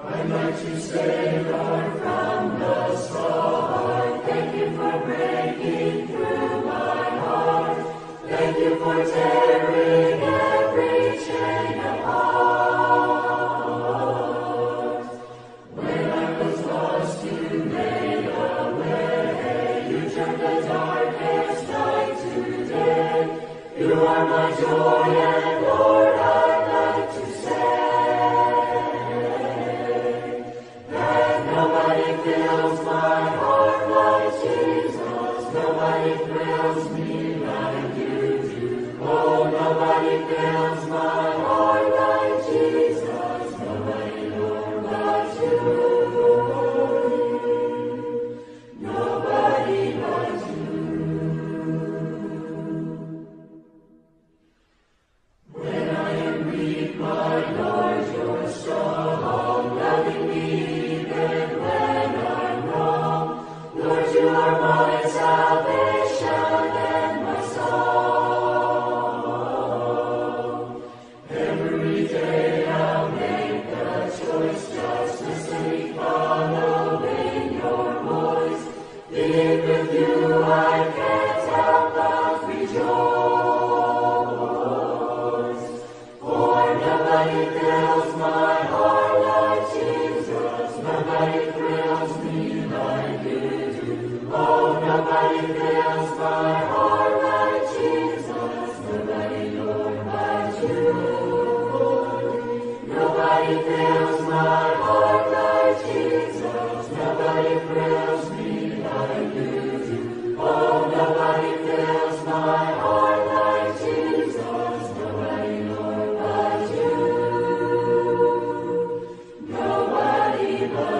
I'd like to say, Lord, from the start, thank you for breaking through my heart. Thank you for tearing every chain apart. When I was lost, you made a way. You turned the darkest night to day. You are my joy and Lord, I'd like to say. Fills my heart like Jesus. Nobody thrills me like you do. Oh, nobody fills my heart like Jesus. Nobody more like you. Nobody like you. When I am weak, my Lord, you're strong, loving me. You are my salvation and my song. Every day I'll make the choice, just listening, following your voice. Being with you, I can't help but rejoice. For nobody fills my heart like Jesus. Nobody thrills me like you. Oh, nobody fills my heart like Jesus. Nobody, Lord, like you. Nobody fills my heart like Jesus. Nobody thrills me like you do. Oh, nobody fills my heart like Jesus. Nobody, Lord, like you. Nobody like you.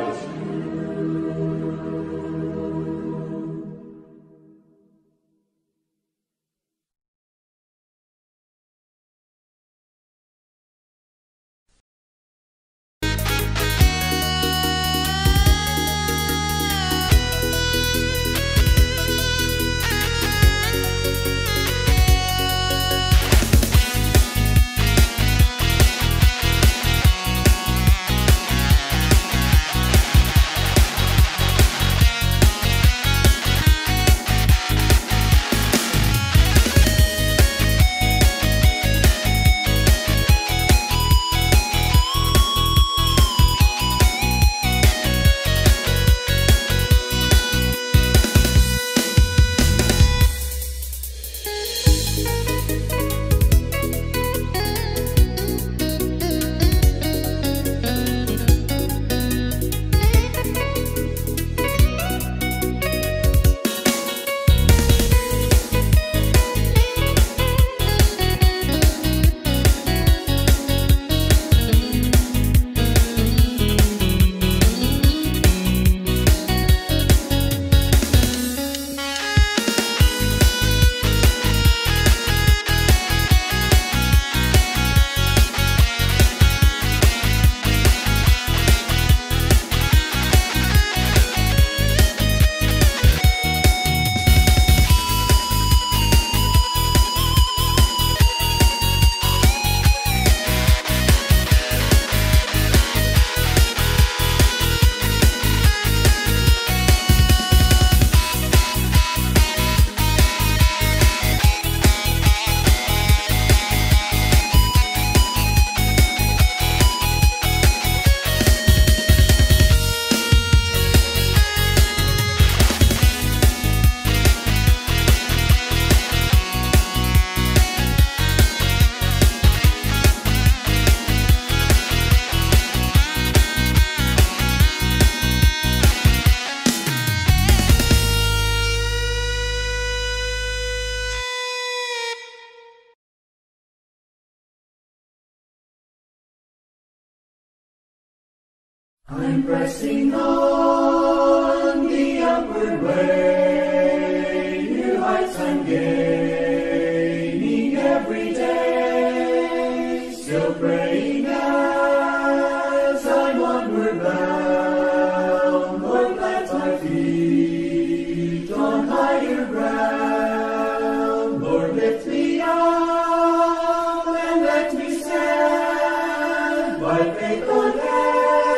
I'm pressing on the upward way. You and gaining every day, still praying as I'm onward bound, Lord, plant my feet on higher ground. Lord, lift me up and let me stand by faith on hand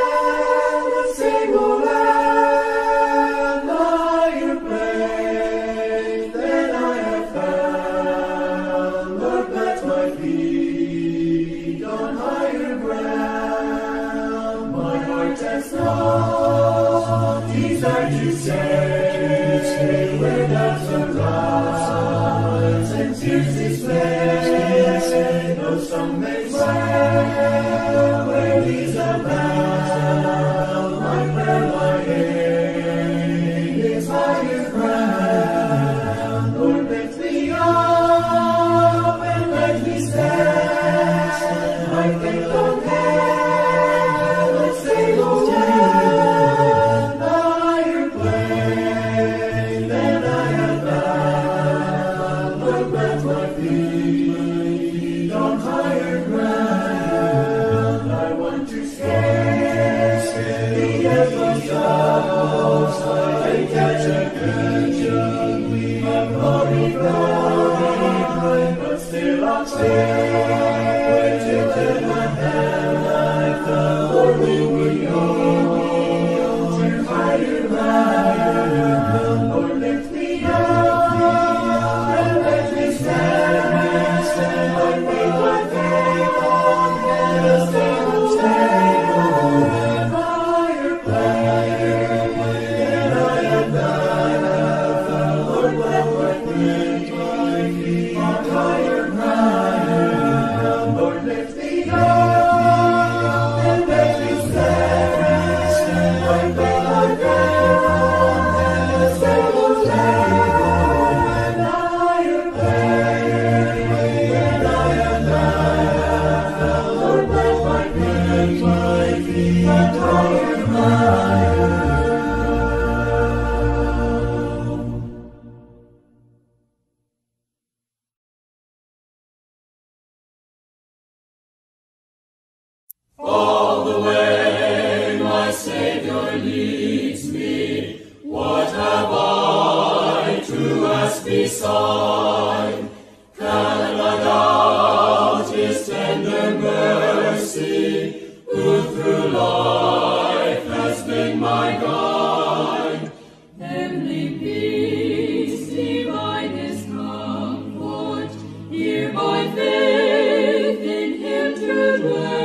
and sing, O Lamb. As long desire to stay where doubts arise and tears display, though some may sway where these abound, my prayer, my aim is higher ground. Lord, lift me up and let me stand, my faith on hand. All the way my Savior leads me, what have I to ask beside? Can I doubt His tender mercy, who through life has been my guide? Heavenly peace, divinest comfort, here by faith in Him to dwell.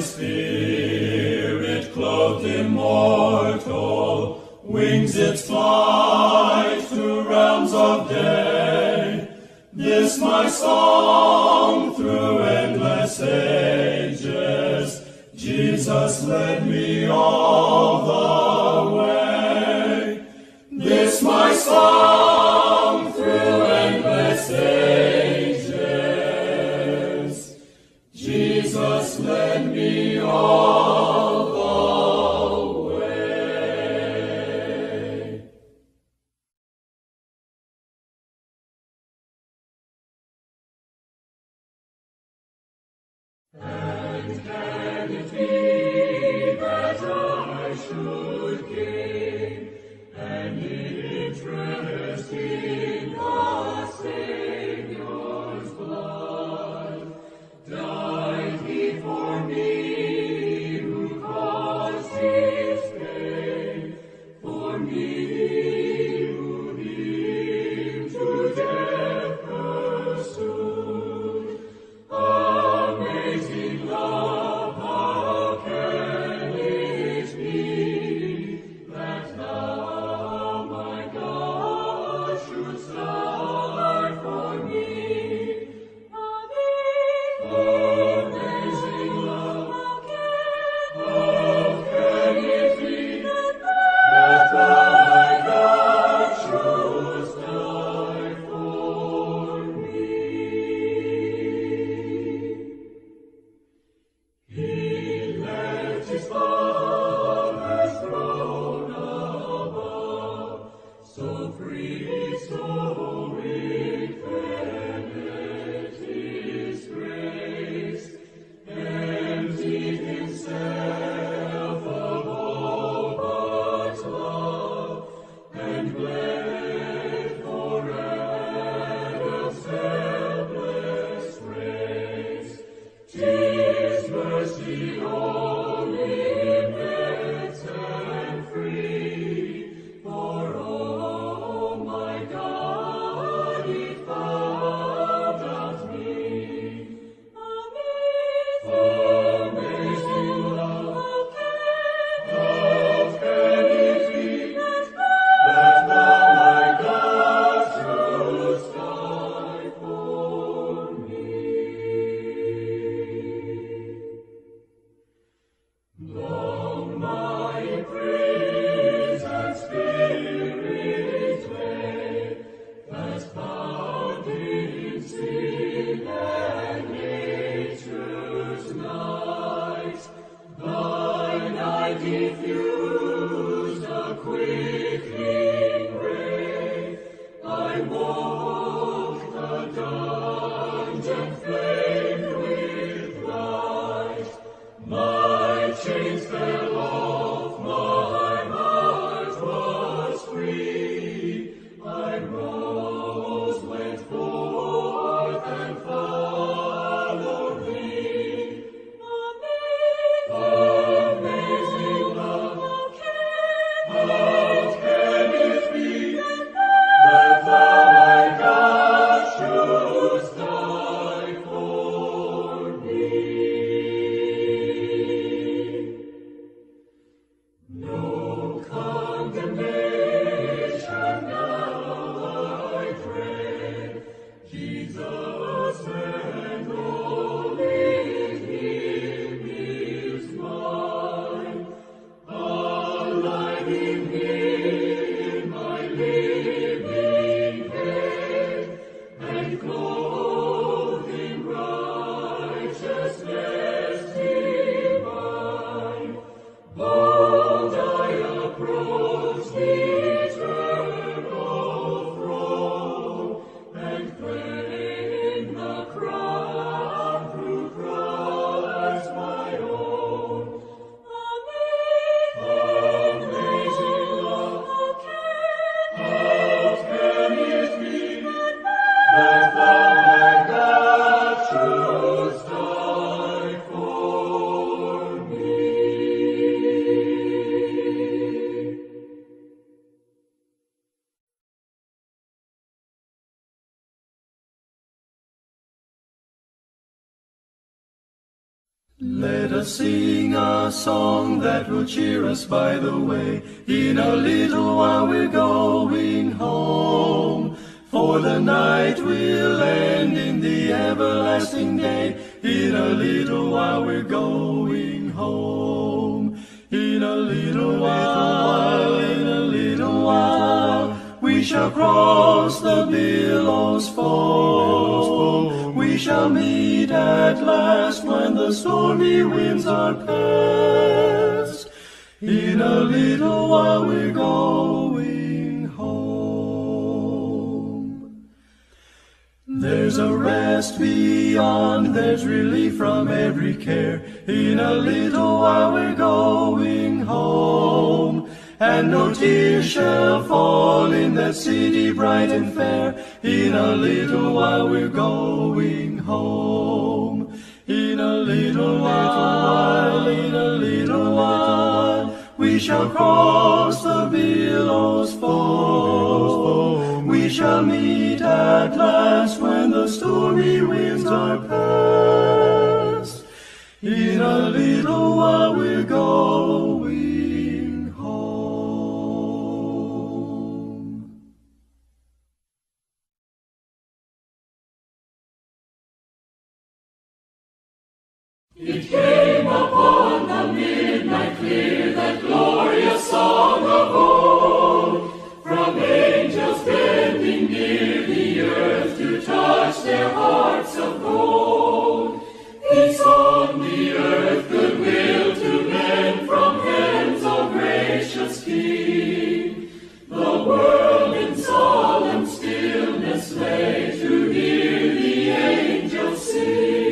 Spirit clothed immortal, wings its flight through realms of day. This my song through endless ages, Jesus led me all the way. This my song through endless ages, Jesus led me all the way. And can it be that I should gain any interest in the Saviour's blood? Died He for me, who caused His pain for me. Let us sing a song that will cheer us by the way. In a little while we're going home, for the night will end in the everlasting day. In a little while we're going home. In a little while, in a little while, we shall cross the billows foam. We shall meet at last when the stormy winds are past. In a little while we're going home. There's a rest beyond, there's relief from every care. In a little while we're going home. And no tear shall fall in that city bright and fair. In a little while we're going home. In a little while, in a little while, we shall cross the billows foam. We shall meet at last when the stormy winds are past. In a little while we're going. It came upon the midnight clear, that glorious song of old, from angels bending near the earth to touch their hearts of gold. Peace on the earth, goodwill to men from hands, O gracious King. The world in solemn stillness lay to hear the angels sing.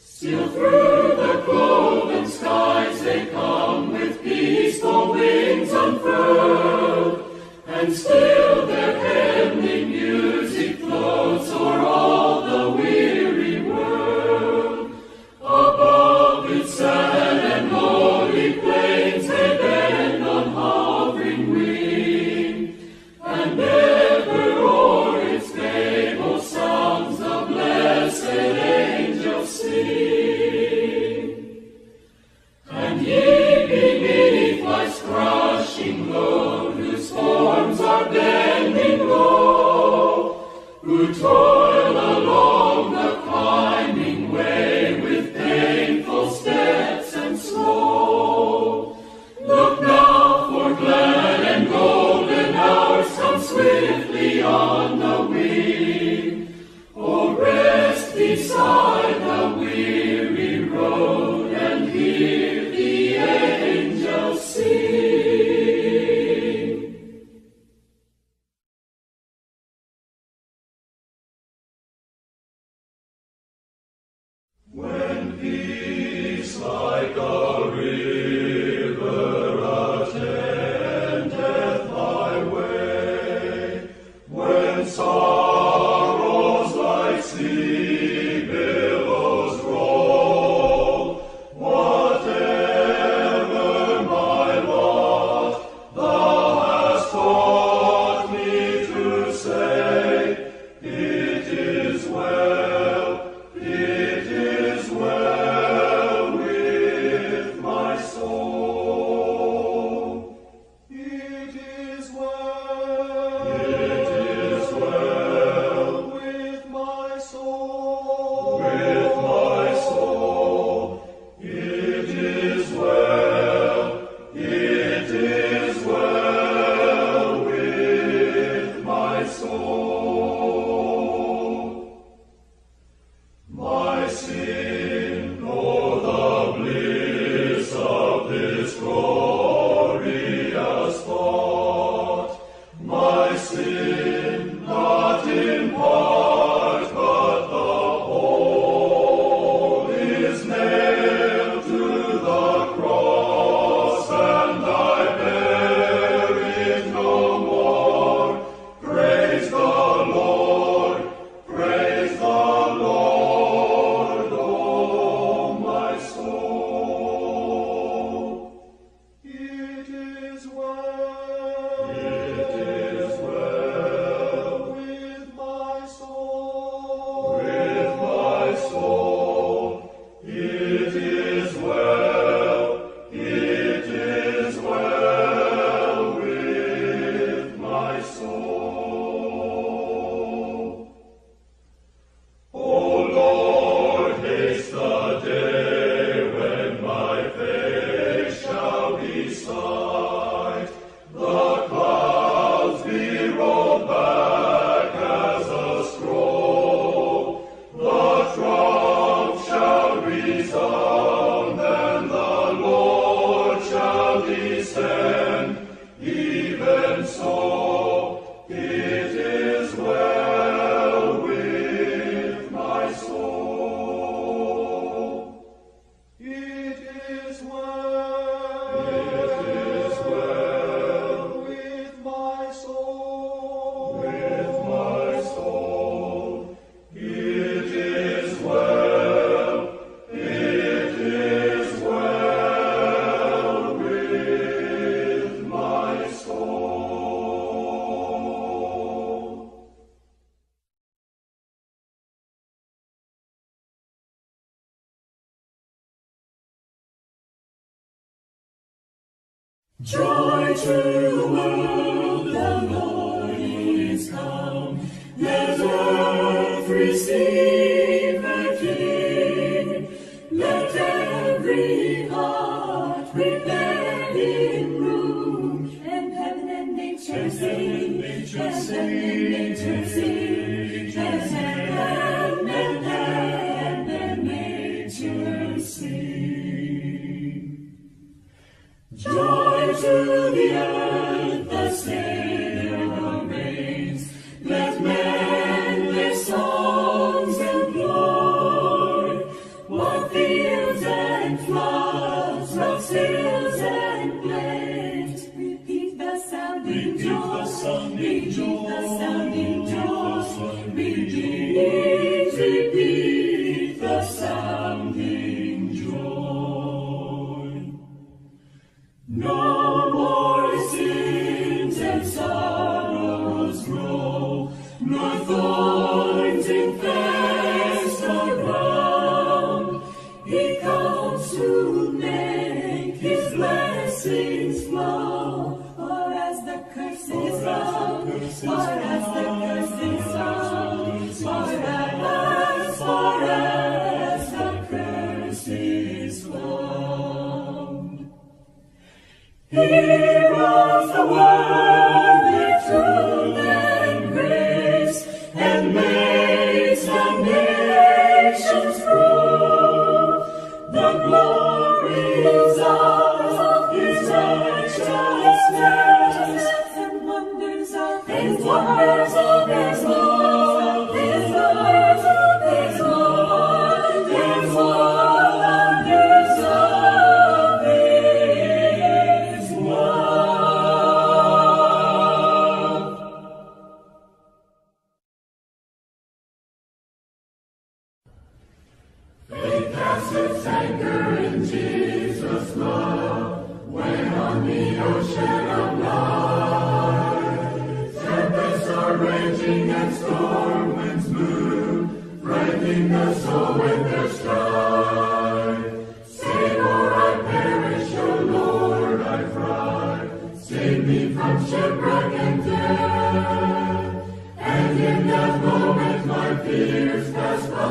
Still through the golden skies they come with peaceful wings unfurled, and still their heavenly music floats o'er all the weary world. Above its sad and lonely plains they bend on hovering wing, and ever o'er its navel sounds the blessed angels sing. Ye beneath life's crushing load, whose forms are bare Joy to the world, the Lord is come. Let earth receive the King. Let every heart prepare Him room. And heaven and nature sing, and heaven and nature sing. Just heaven and nature sing. Joy to the earth, the Savior reigns. Let men their songs employ. What fields and floods, what hills and plains. Repeat the sounding joy. Repeat the sounding joy. Repeat the sounding joy. Repeat, repeat the sounding joy. No. Nor thorns infest the ground. He comes to make His blessings flow. Or as the curse is found, or as the curse is found, or as the curse is found. Here was the word with truth and grace, and makes the nations grow. The glories of His righteousness, and wonders of His love, His love, His love, His love, His love, wonders of His love. Faith casts its anchor in Jesus' love, when on the ocean of life tempests are raging and storm winds move, frightening the soul with their strife. Save or I perish, O Lord, I cry. Save me from shipwreck and death, and in that moment my fears pass by.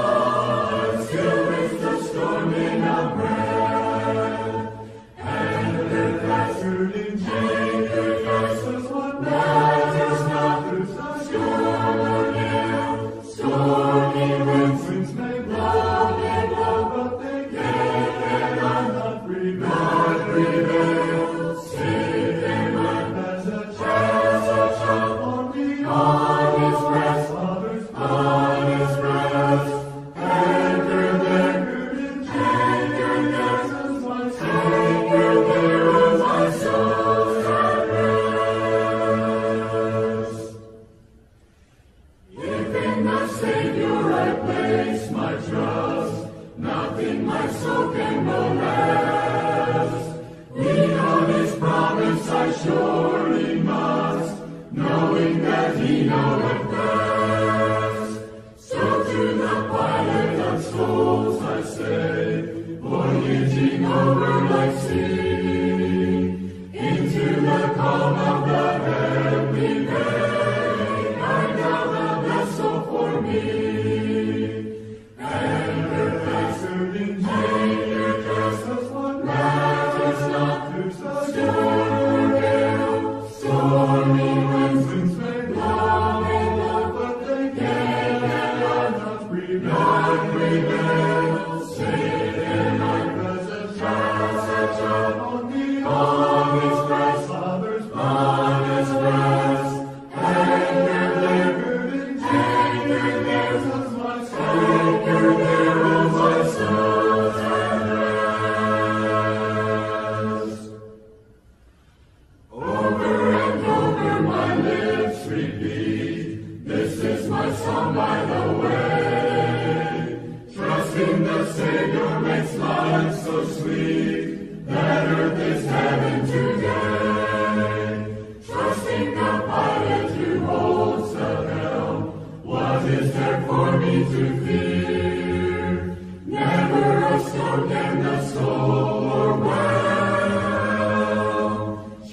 Never a storm can the soul o'erwhelm.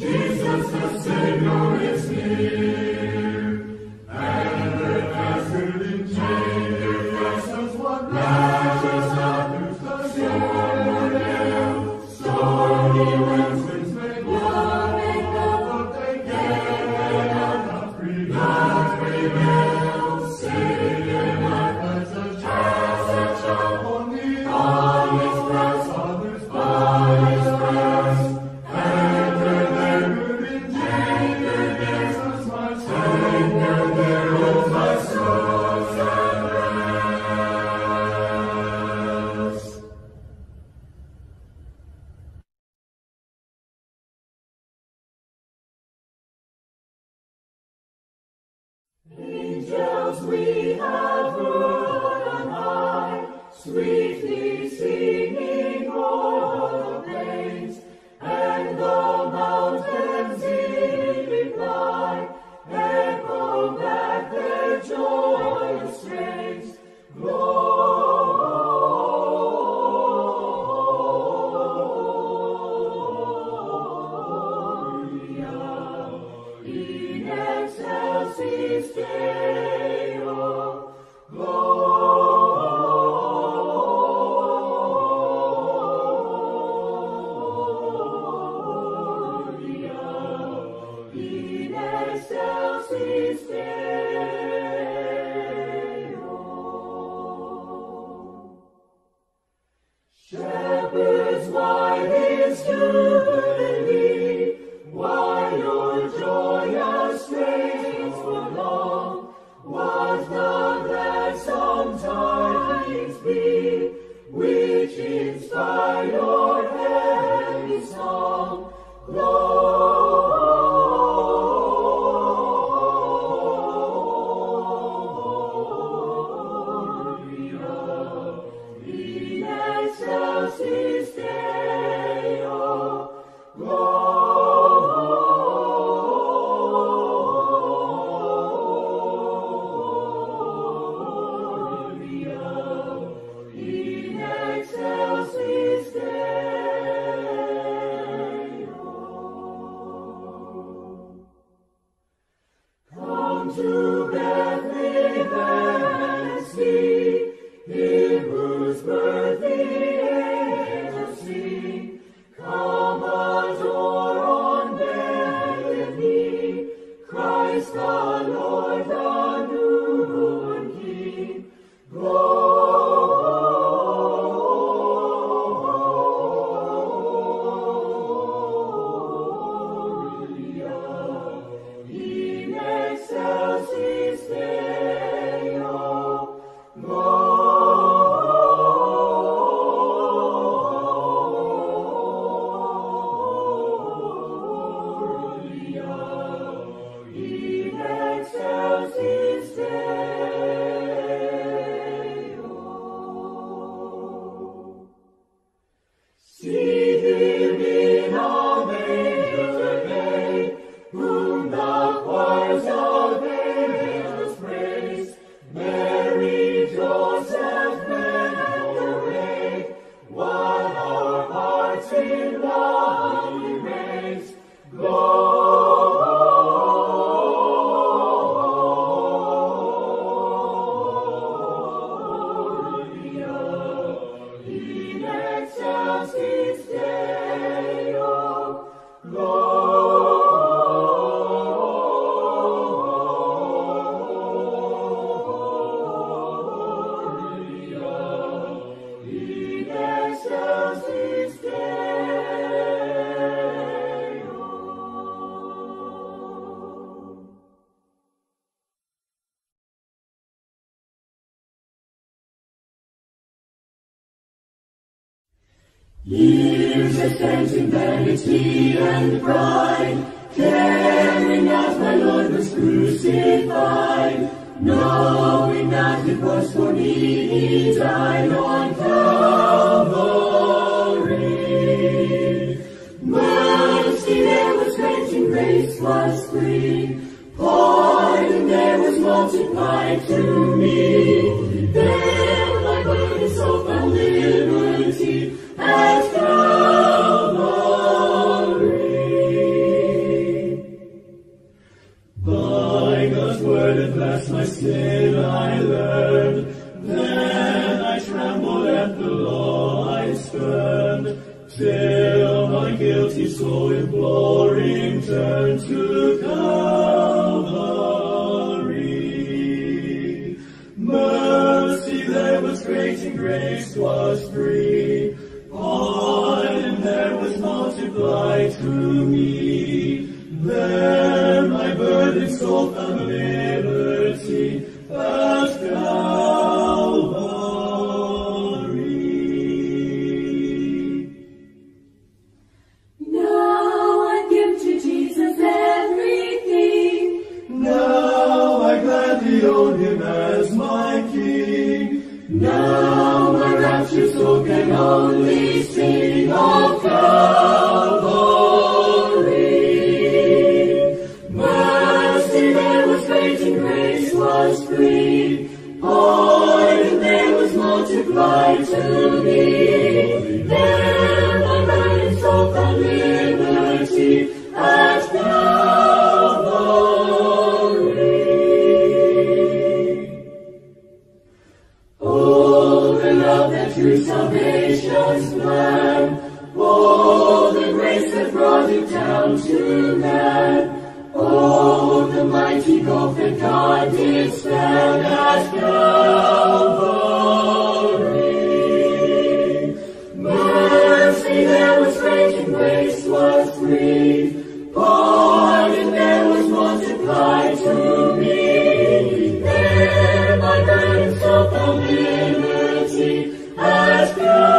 Angels we have heard on high, sweetly singing o'er the plains, and the mountains in reply, echo back their joyous strains. Shepherds, why this jubilee? Why your joyous strains prolong? What the gladsome tidings be, which inspire your heavenly song? To Bethlehem and see, Him whose birth the angels sing. Come adore on bended knee, Christ the Lord, the newborn King. Years of in vanity and pride, caring that my Lord was crucified, knowing that it was for me He died on Calvary. Mercy there was great and grace was free, pardon there was multiplied to me. There my burden soul found liberty, at Calvary. By God's word at last my sin I learned, then I trembled at the law I spurned, till my guilty soul imploring turned to Calvary. Mercy there was great and grace was free, pardon there was multiplied to me. There my burdened soul found liberty at Calvary. Now I give to Jesus everything. Now I gladly own him as my king. Now my raptured soul can only sing of Calvary. Mercy there was great and grace was free. Pardon there was multiplied to me. There my burning soul found liberty at Calvary. Oh, the love that drew salvation's plan. Oh, the grace that brought it down to man. Oh, the mighty gulf that God did stand at Calvary. Mercy there was great and grace was free. Pardon there was multiplied to me. There my burden so found liberty at Calvary.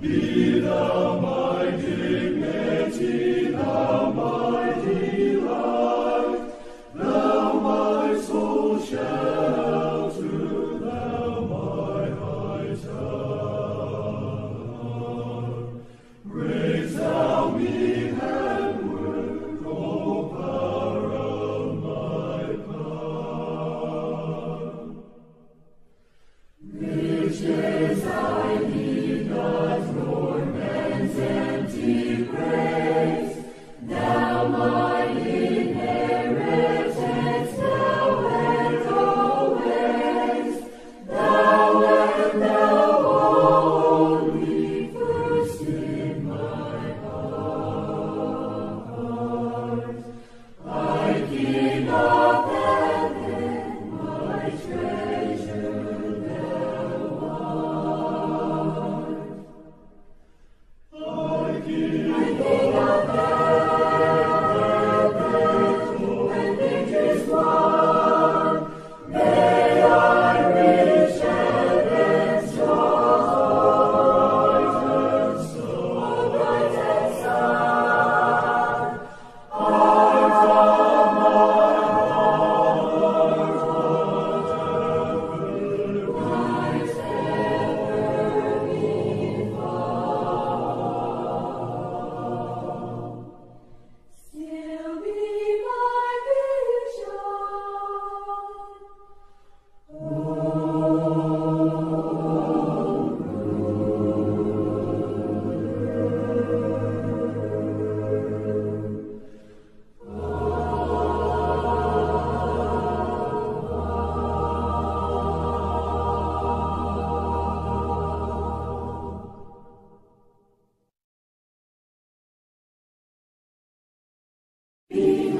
Be thou my dignity.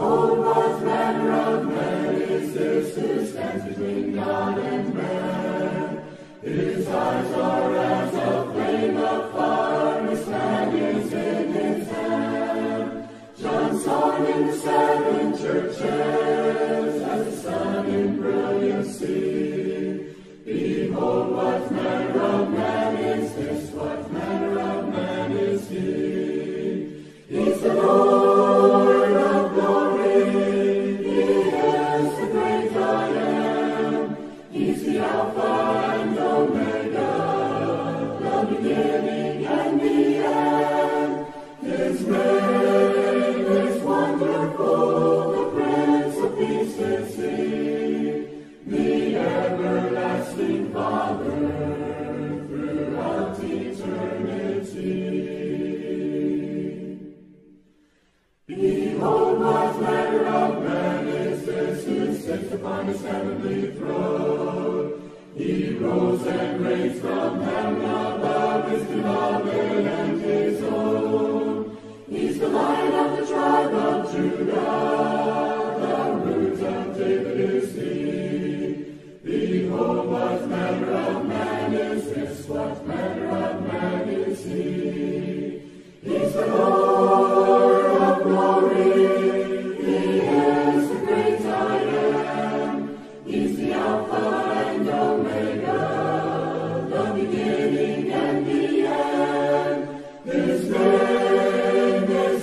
old north man round many sisters stands between God and man. His eyes are as a flame of fire, and his hand is in his hand. John saw him seven churches as the sun in brilliancy. Behold, what manner of man is this? What manner of man is he? He's the Lord of glory. He is the great I am. He's the Alpha and Omega, the beginning and the end. His name is Wonderful, the Prince of Peace is he. The everlasting Father, throughout eternity. Behold, what manner of man is this who sits upon his heavenly throne? He rose and raised from heaven above, his beloved and his own. He's the Lion of the tribe of Judah, the root of David is he. Behold, what manner of man is this? What manner of man is he? He's the Lord of glory. He is the great I am. He's the Alpha and Omega, the beginning and the end. His name is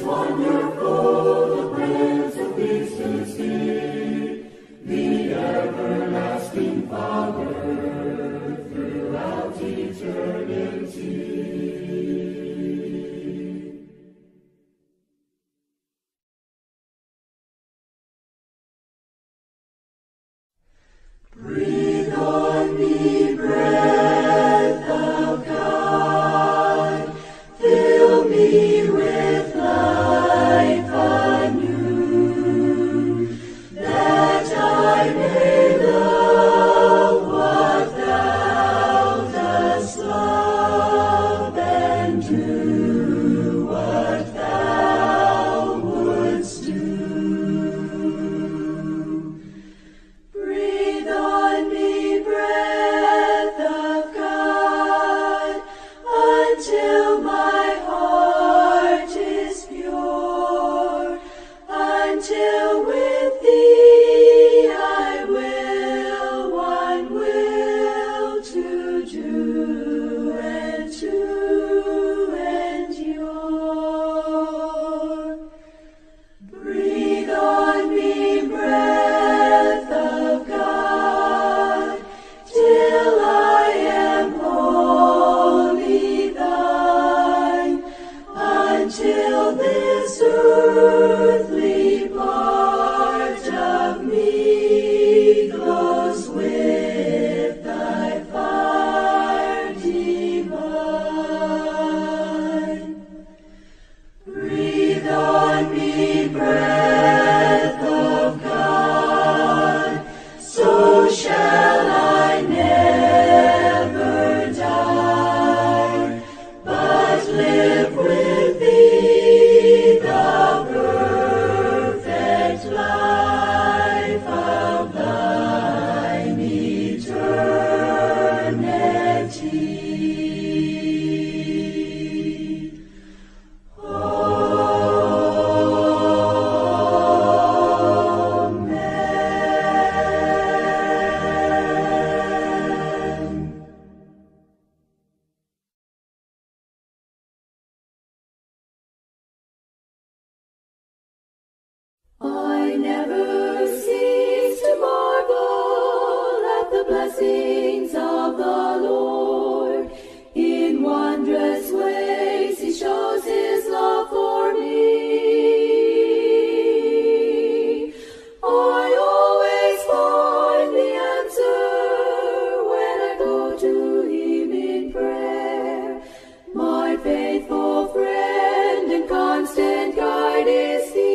Wonderful, the Prince of Peace is he. The everlasting Father, throughout eternity. Breathe on me, breath of God, fill me with life anew, that I may friend and constant guide is he.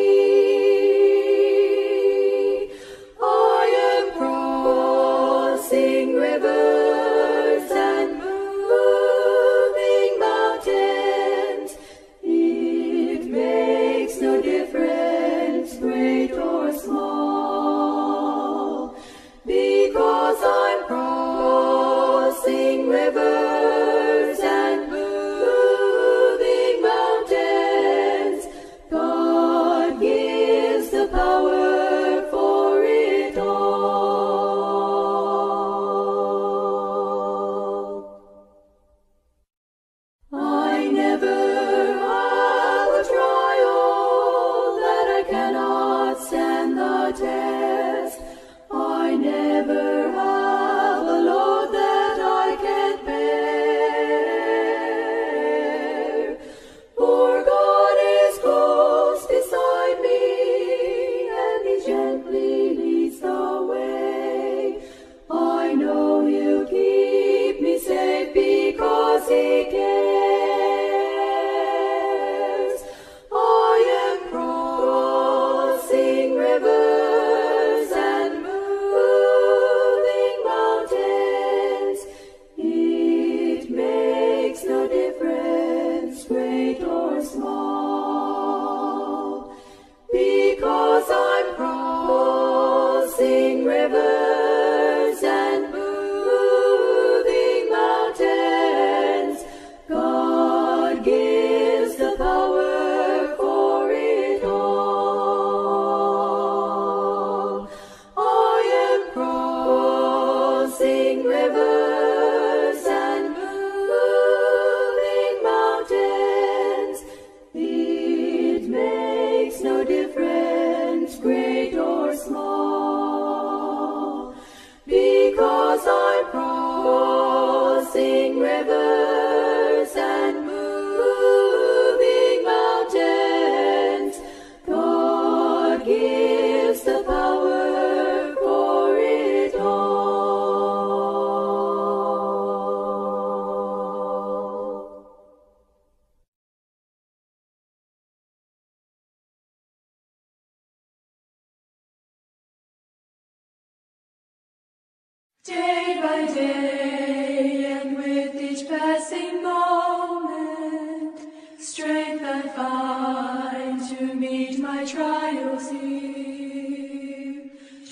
Day by day, and with each passing moment, strength I find to meet my trials here,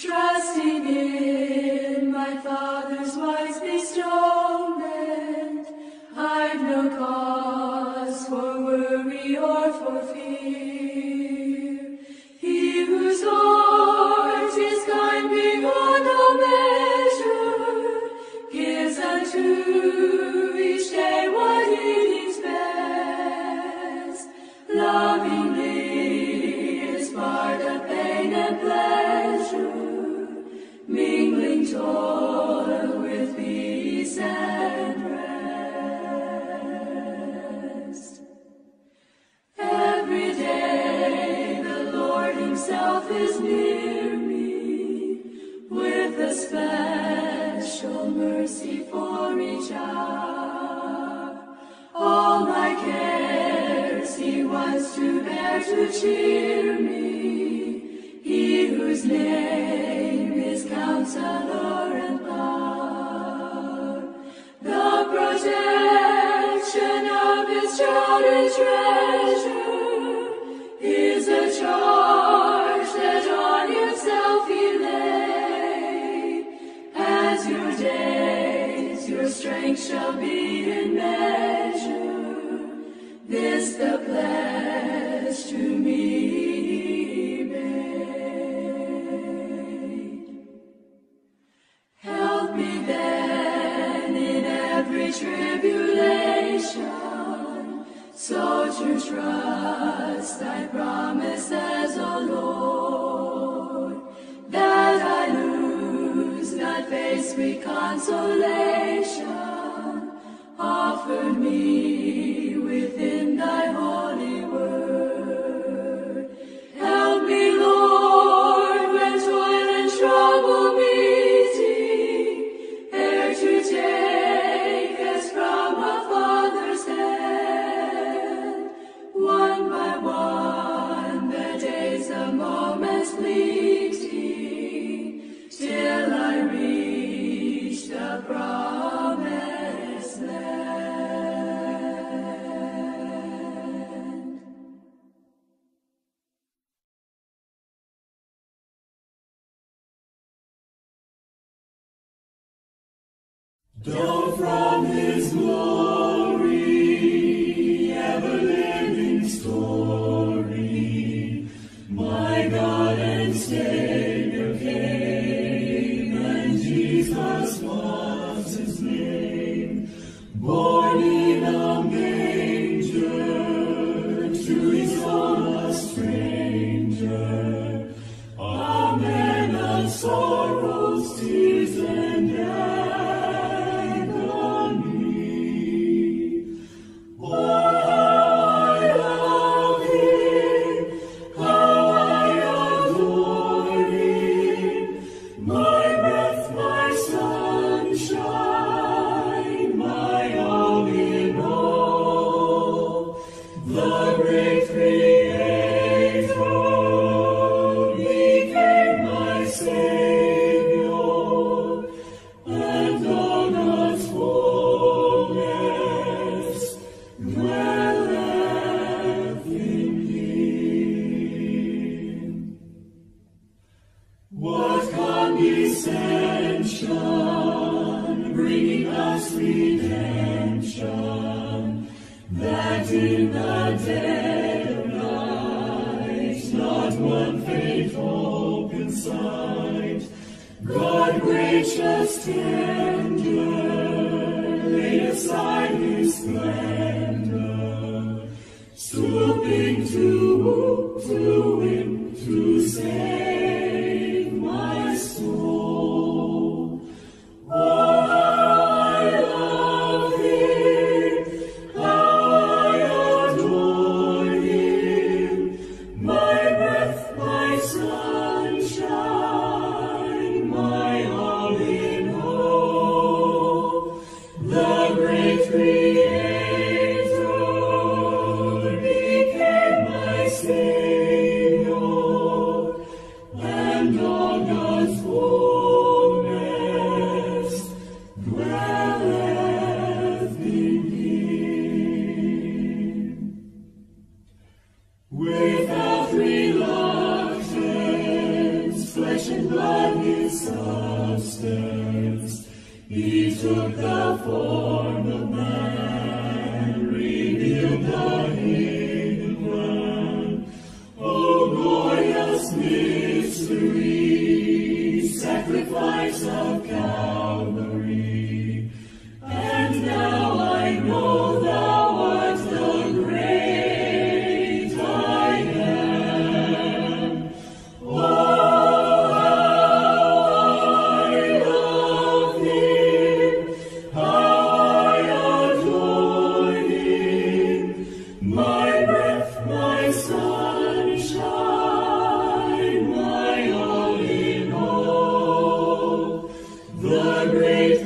trusting in my Father's wise bestowment. I've no cause for worry or for fear. He whose heart is kind beyond all measure gives unto each day what it is best. Lovingly is part of pain and pleasure, mingling toil with peace and rest. Himself is near me with a special mercy for each hour. All my cares he wants to bear to cheer me. He whose name is Counselor and Lord. The protection of his child is treasure is a charge that on yourself he lay. As your days, your strength shall be in measure. This the pledge to me made. Help me then in every tribulation, so to trust thy promises, O Lord, that I lose not faith's sweet consolation offered me within thy holy word. Help me, Lord, when toil and trouble meet thee, ere to take us from a Father's hand. One by one, the days, the moments fleeting, till I reach the promised land. Down from his glory, ever-living story, my God and Savior came, and Jesus was his name. Born in a manger, to his own a stranger, a man of sorrows, tears, and agony. Sunshine, my all in all, He took the form of man, revealed the hidden ground. O glorious mystery, sacrifice of Calvary. And now I know thou art the great I am. Oh, how I love Him, how I adore Him, my breath, my sunshine, my all in all, the great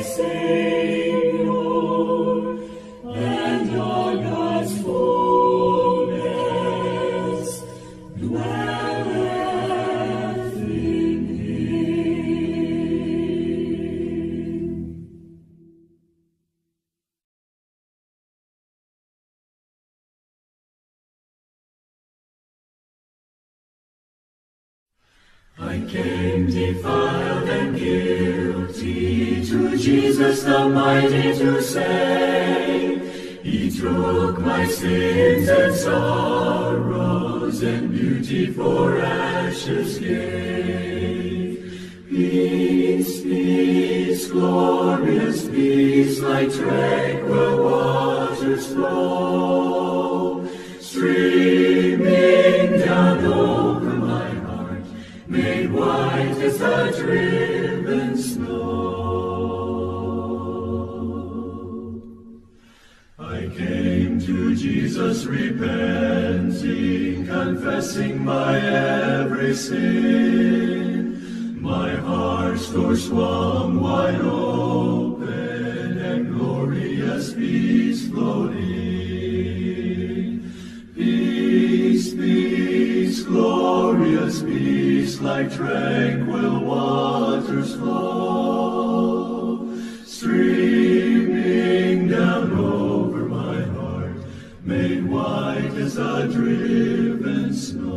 Savior, and all God's fullness dwelleth in Him. I came defiled and guilty to Jesus the Mighty to save. He took my sins and sorrows and beauty for ashes gave. Peace, peace, glorious peace, like tranquil waters flow, streaming down over my heart, made white as the driven snow. I came to Jesus repenting, confessing my every sin. My heart's door swung wide open, and glorious peace flowed in. Peace, peace, glorious peace, like tranquil waters flow, streaming down over my heart, made white as the driven snow.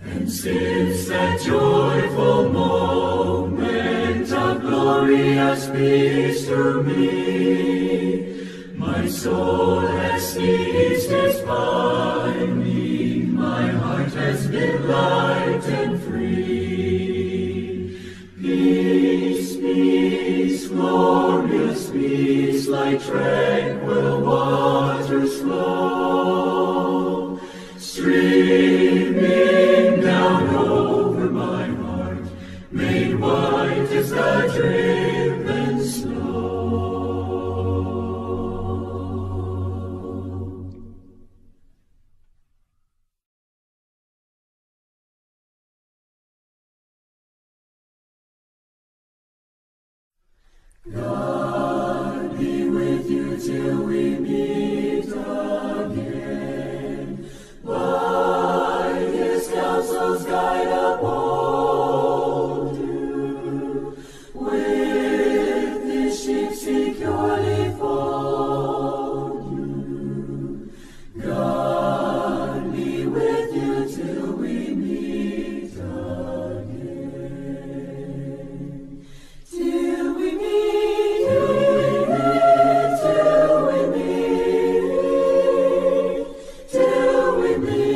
And since that joyful moment of glorious peace to me, my soul has ceased its pining, my heart has been light and free. Peace, peace, glorious peace, like tranquil waters flow, streaming down over my heart, made white as the driven snow. God be with you till we meet again. By His counsel's guide uphold you. With His sheep securely fold you. God be with you till we meet again. Till we meet. Till we meet.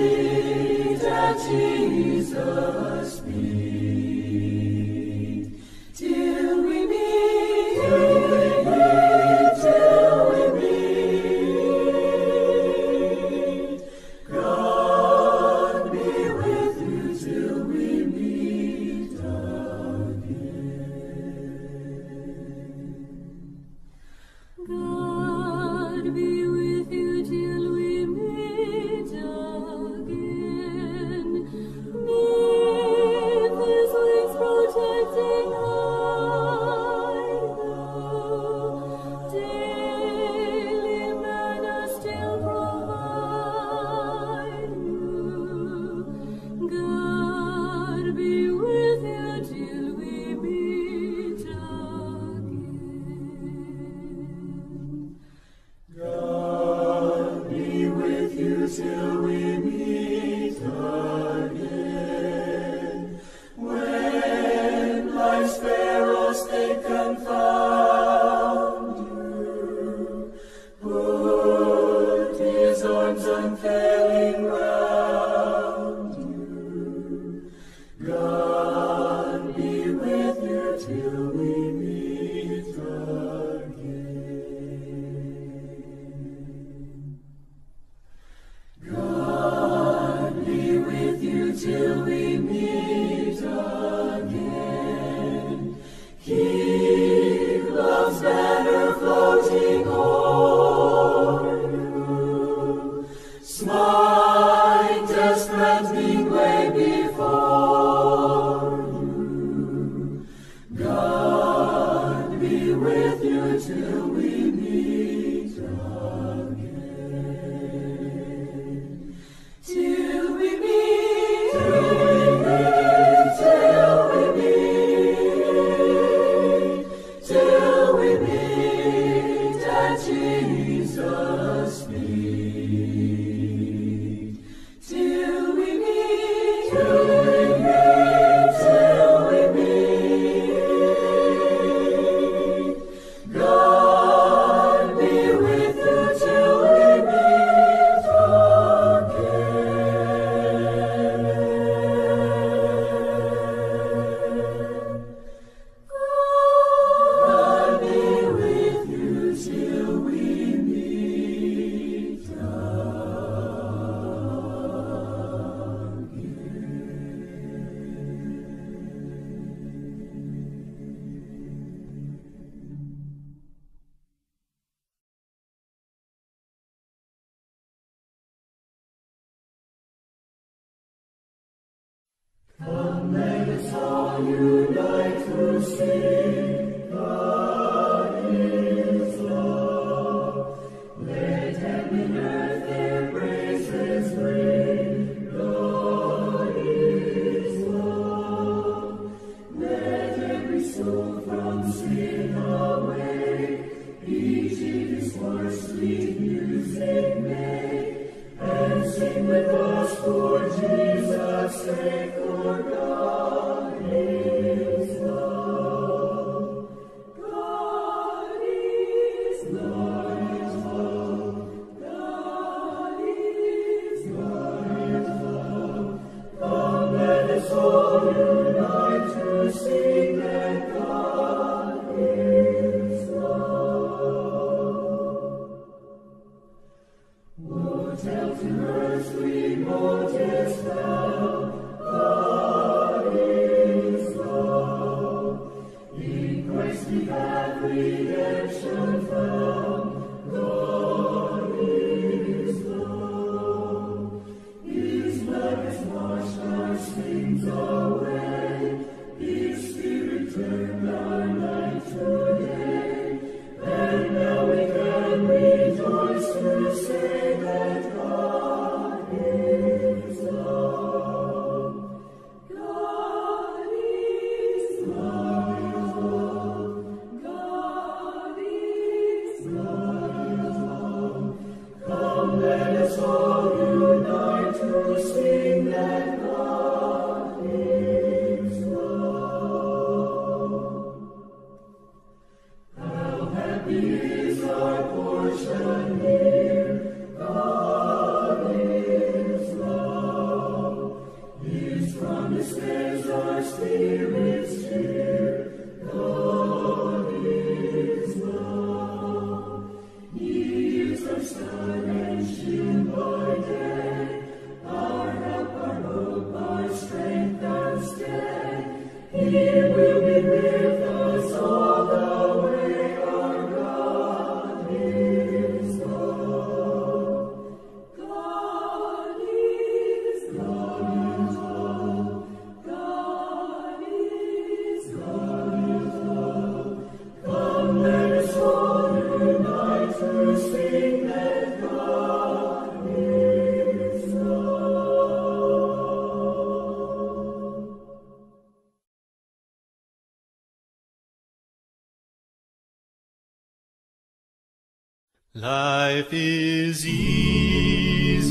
Life is easy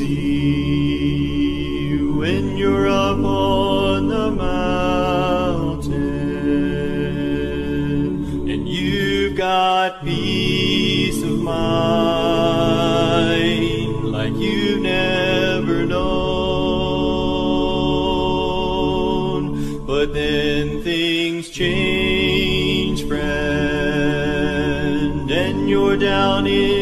when you're up on the mountain and you've got peace of mind like you've never known. But then things change, friend, and you're down in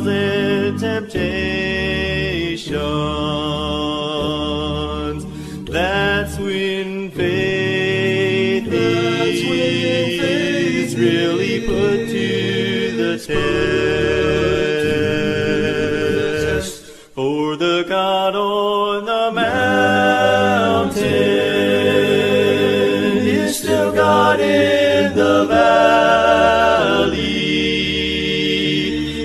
trials and temptations. That's when faith is really put to the test. For the God on the mountain is still God in the valley.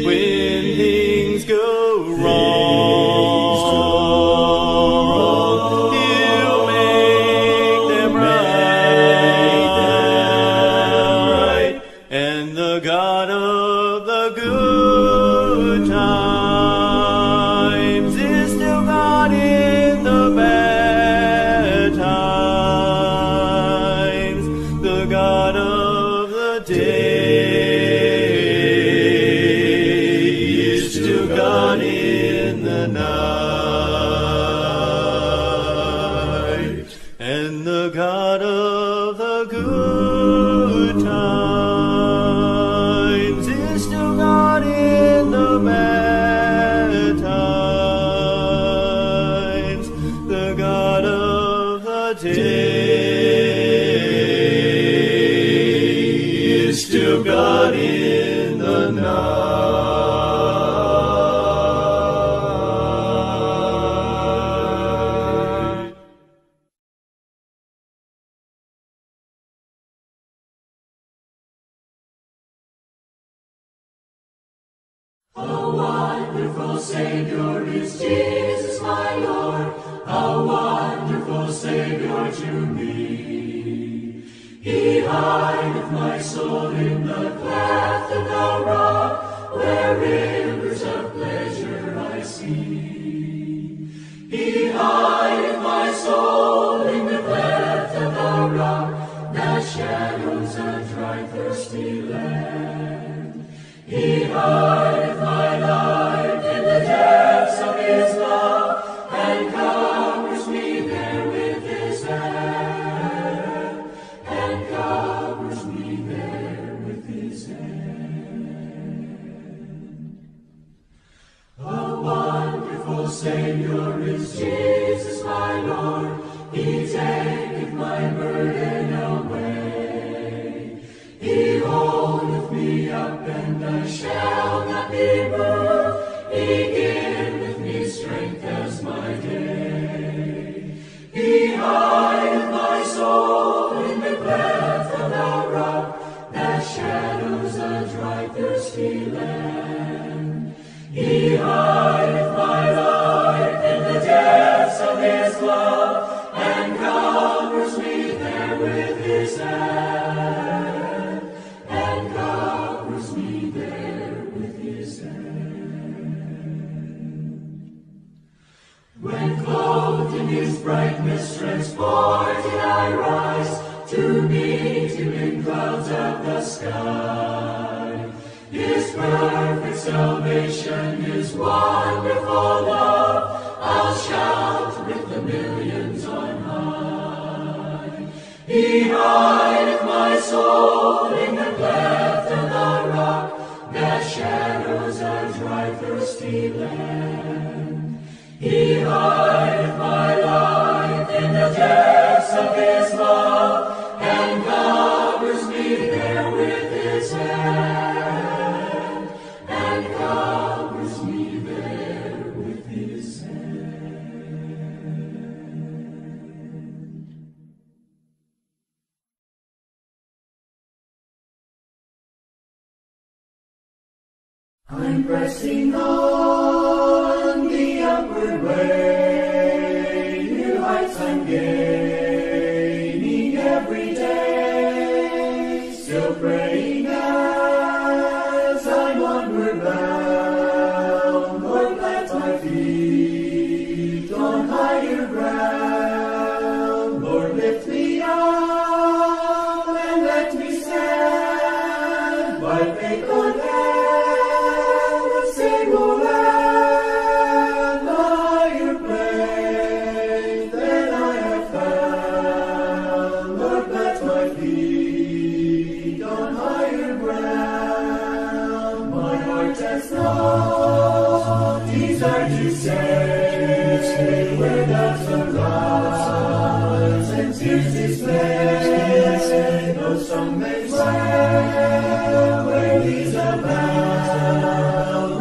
When things go wrong, He'll make them right. And the God of the good times is still God in the bad times. The God of the day is still God in the night. And the God of the good times is still God in the bad times. The God of the day is still God in the night. How wonderful Savior is Jesus, my Lord! How wonderful Savior to me! He hideth my soul in the cleft of the rock, where rivers of pleasure I see. He hideth my soul in the cleft of the rock, the shadows of dry thirsty land. He hideth my life in the depths of his love, and covers me there with his hand, and covers me there with his hand. A wonderful Savior is Jesus, my Lord. He taketh my burden away. He holdeth me up, and I shall not be moved. He giveth me strength as my day. He hideth my soul in the cleft of the rock, that shadows a dry, thirsty land. He hideth my life in the depths of his love, and covers me there with his hand. When clothed in his brightness, transported I rise to meet him in clouds of the sky. His perfect salvation, his wonderful love, I'll shout with the millions on high. He hideth my soul in the cleft of the rock, the shadows of dry, thirsty land. He hideth my life in the depths of his love, and covers me there with his hand, and covers me there with his hand. I'm pressing on the upward way, new heights I'm gaining every day. Still praying as I'm onward bound, Lord, plant my feet on higher ground. Lord, lift me up and let me stand by faith on heaven, say, things that you say, where does the rise and tears display? No song may swell where these abound.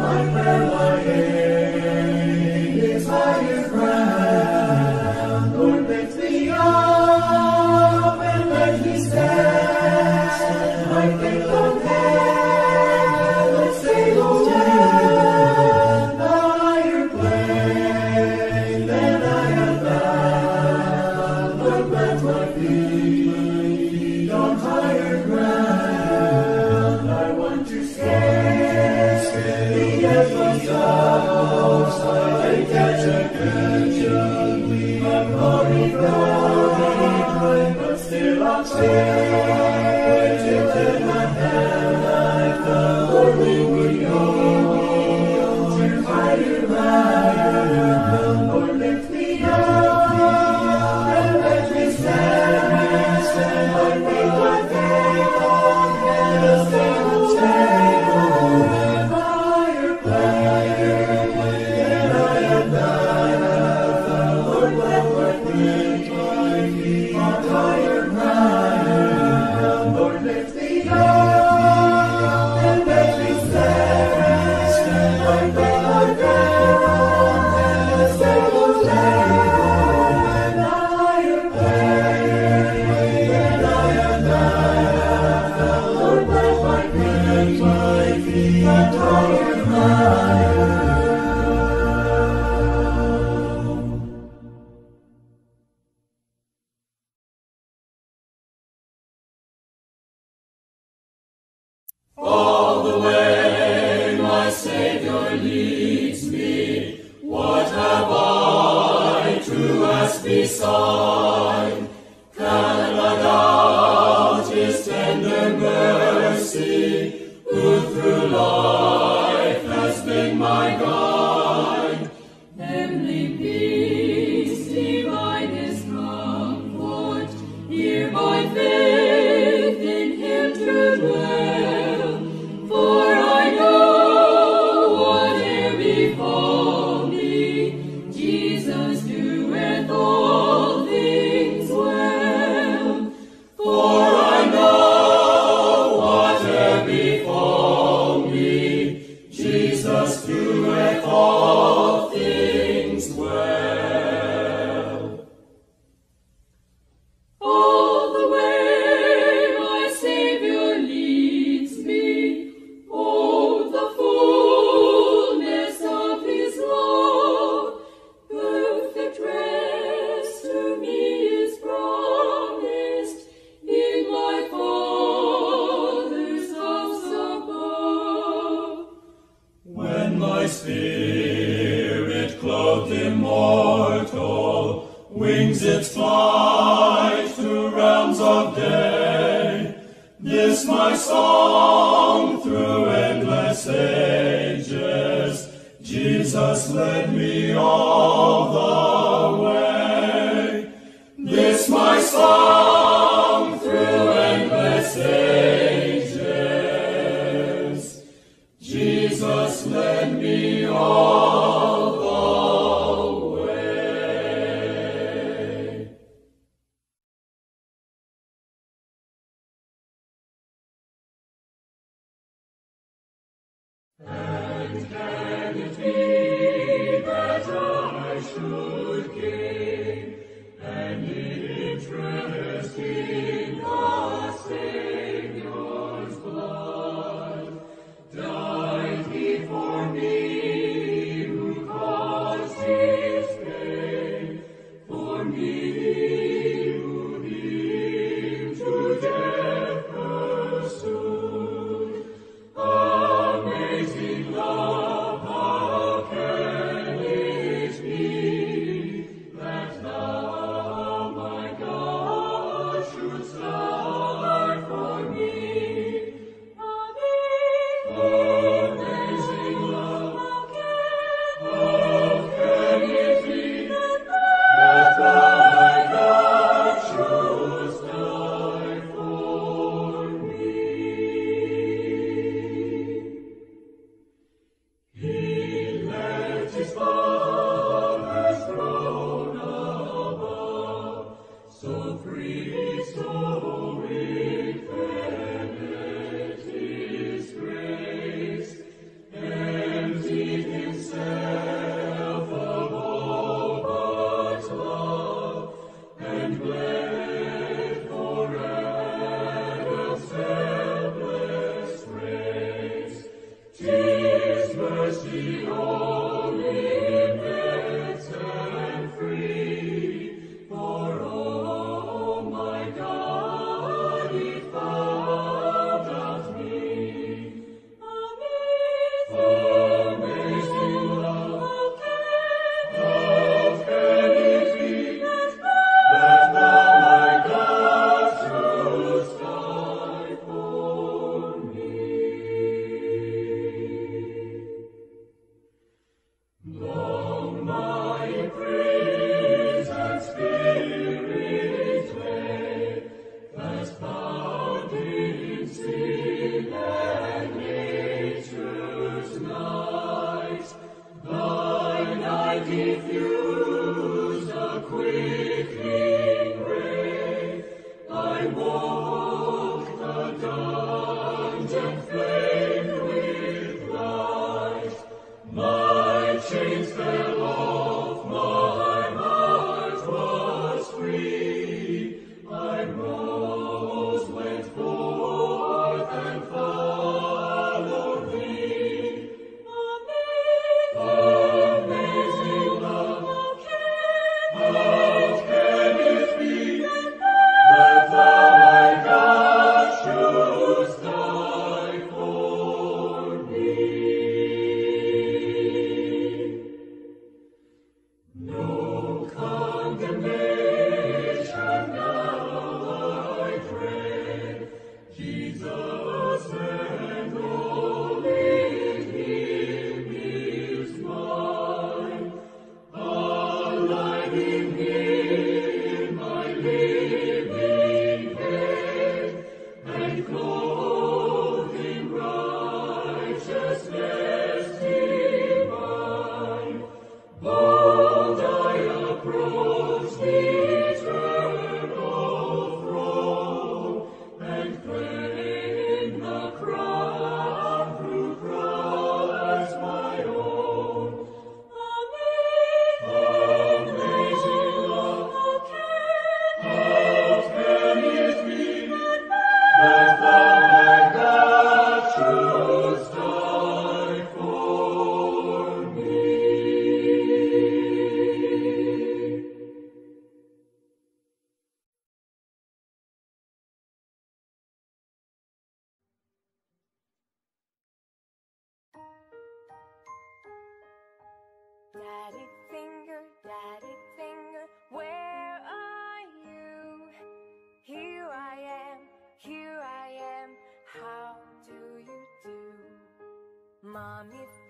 My prayer, my aim is higher ground. Lord, lift me up and let me stand. My faith on high, let's say, Lord, his Father's throne above, so freely so infinite his grace, emptied himself of all but love, and bled for Adam's helpless race. 'Tis mercy only lets and free, for oh my God, He found out me. Amazing love, how can it be that Thou, my God, shouldst die for me? Long my praise and spirit lay, as found in sin and nature's night. Thine eye diffused a quickening ray. I walked the dungeon flamed with light. My chains fell off, my heart was free. I rose, went forth, and followed Thee. Amazing love, how can it be that Thou, my God, shouldst die for me? No condemnation now I dread, Jesus and all in Him is mine. Alive in Him my living head, and clothed in righteousness divine. Bold I approach the eternal throne, and claim the crown through Christ my own. Amazing love, how can it be that Thou, my God, shouldst die for me? Daddy finger, where are you? Here I am, how do you do? Mommy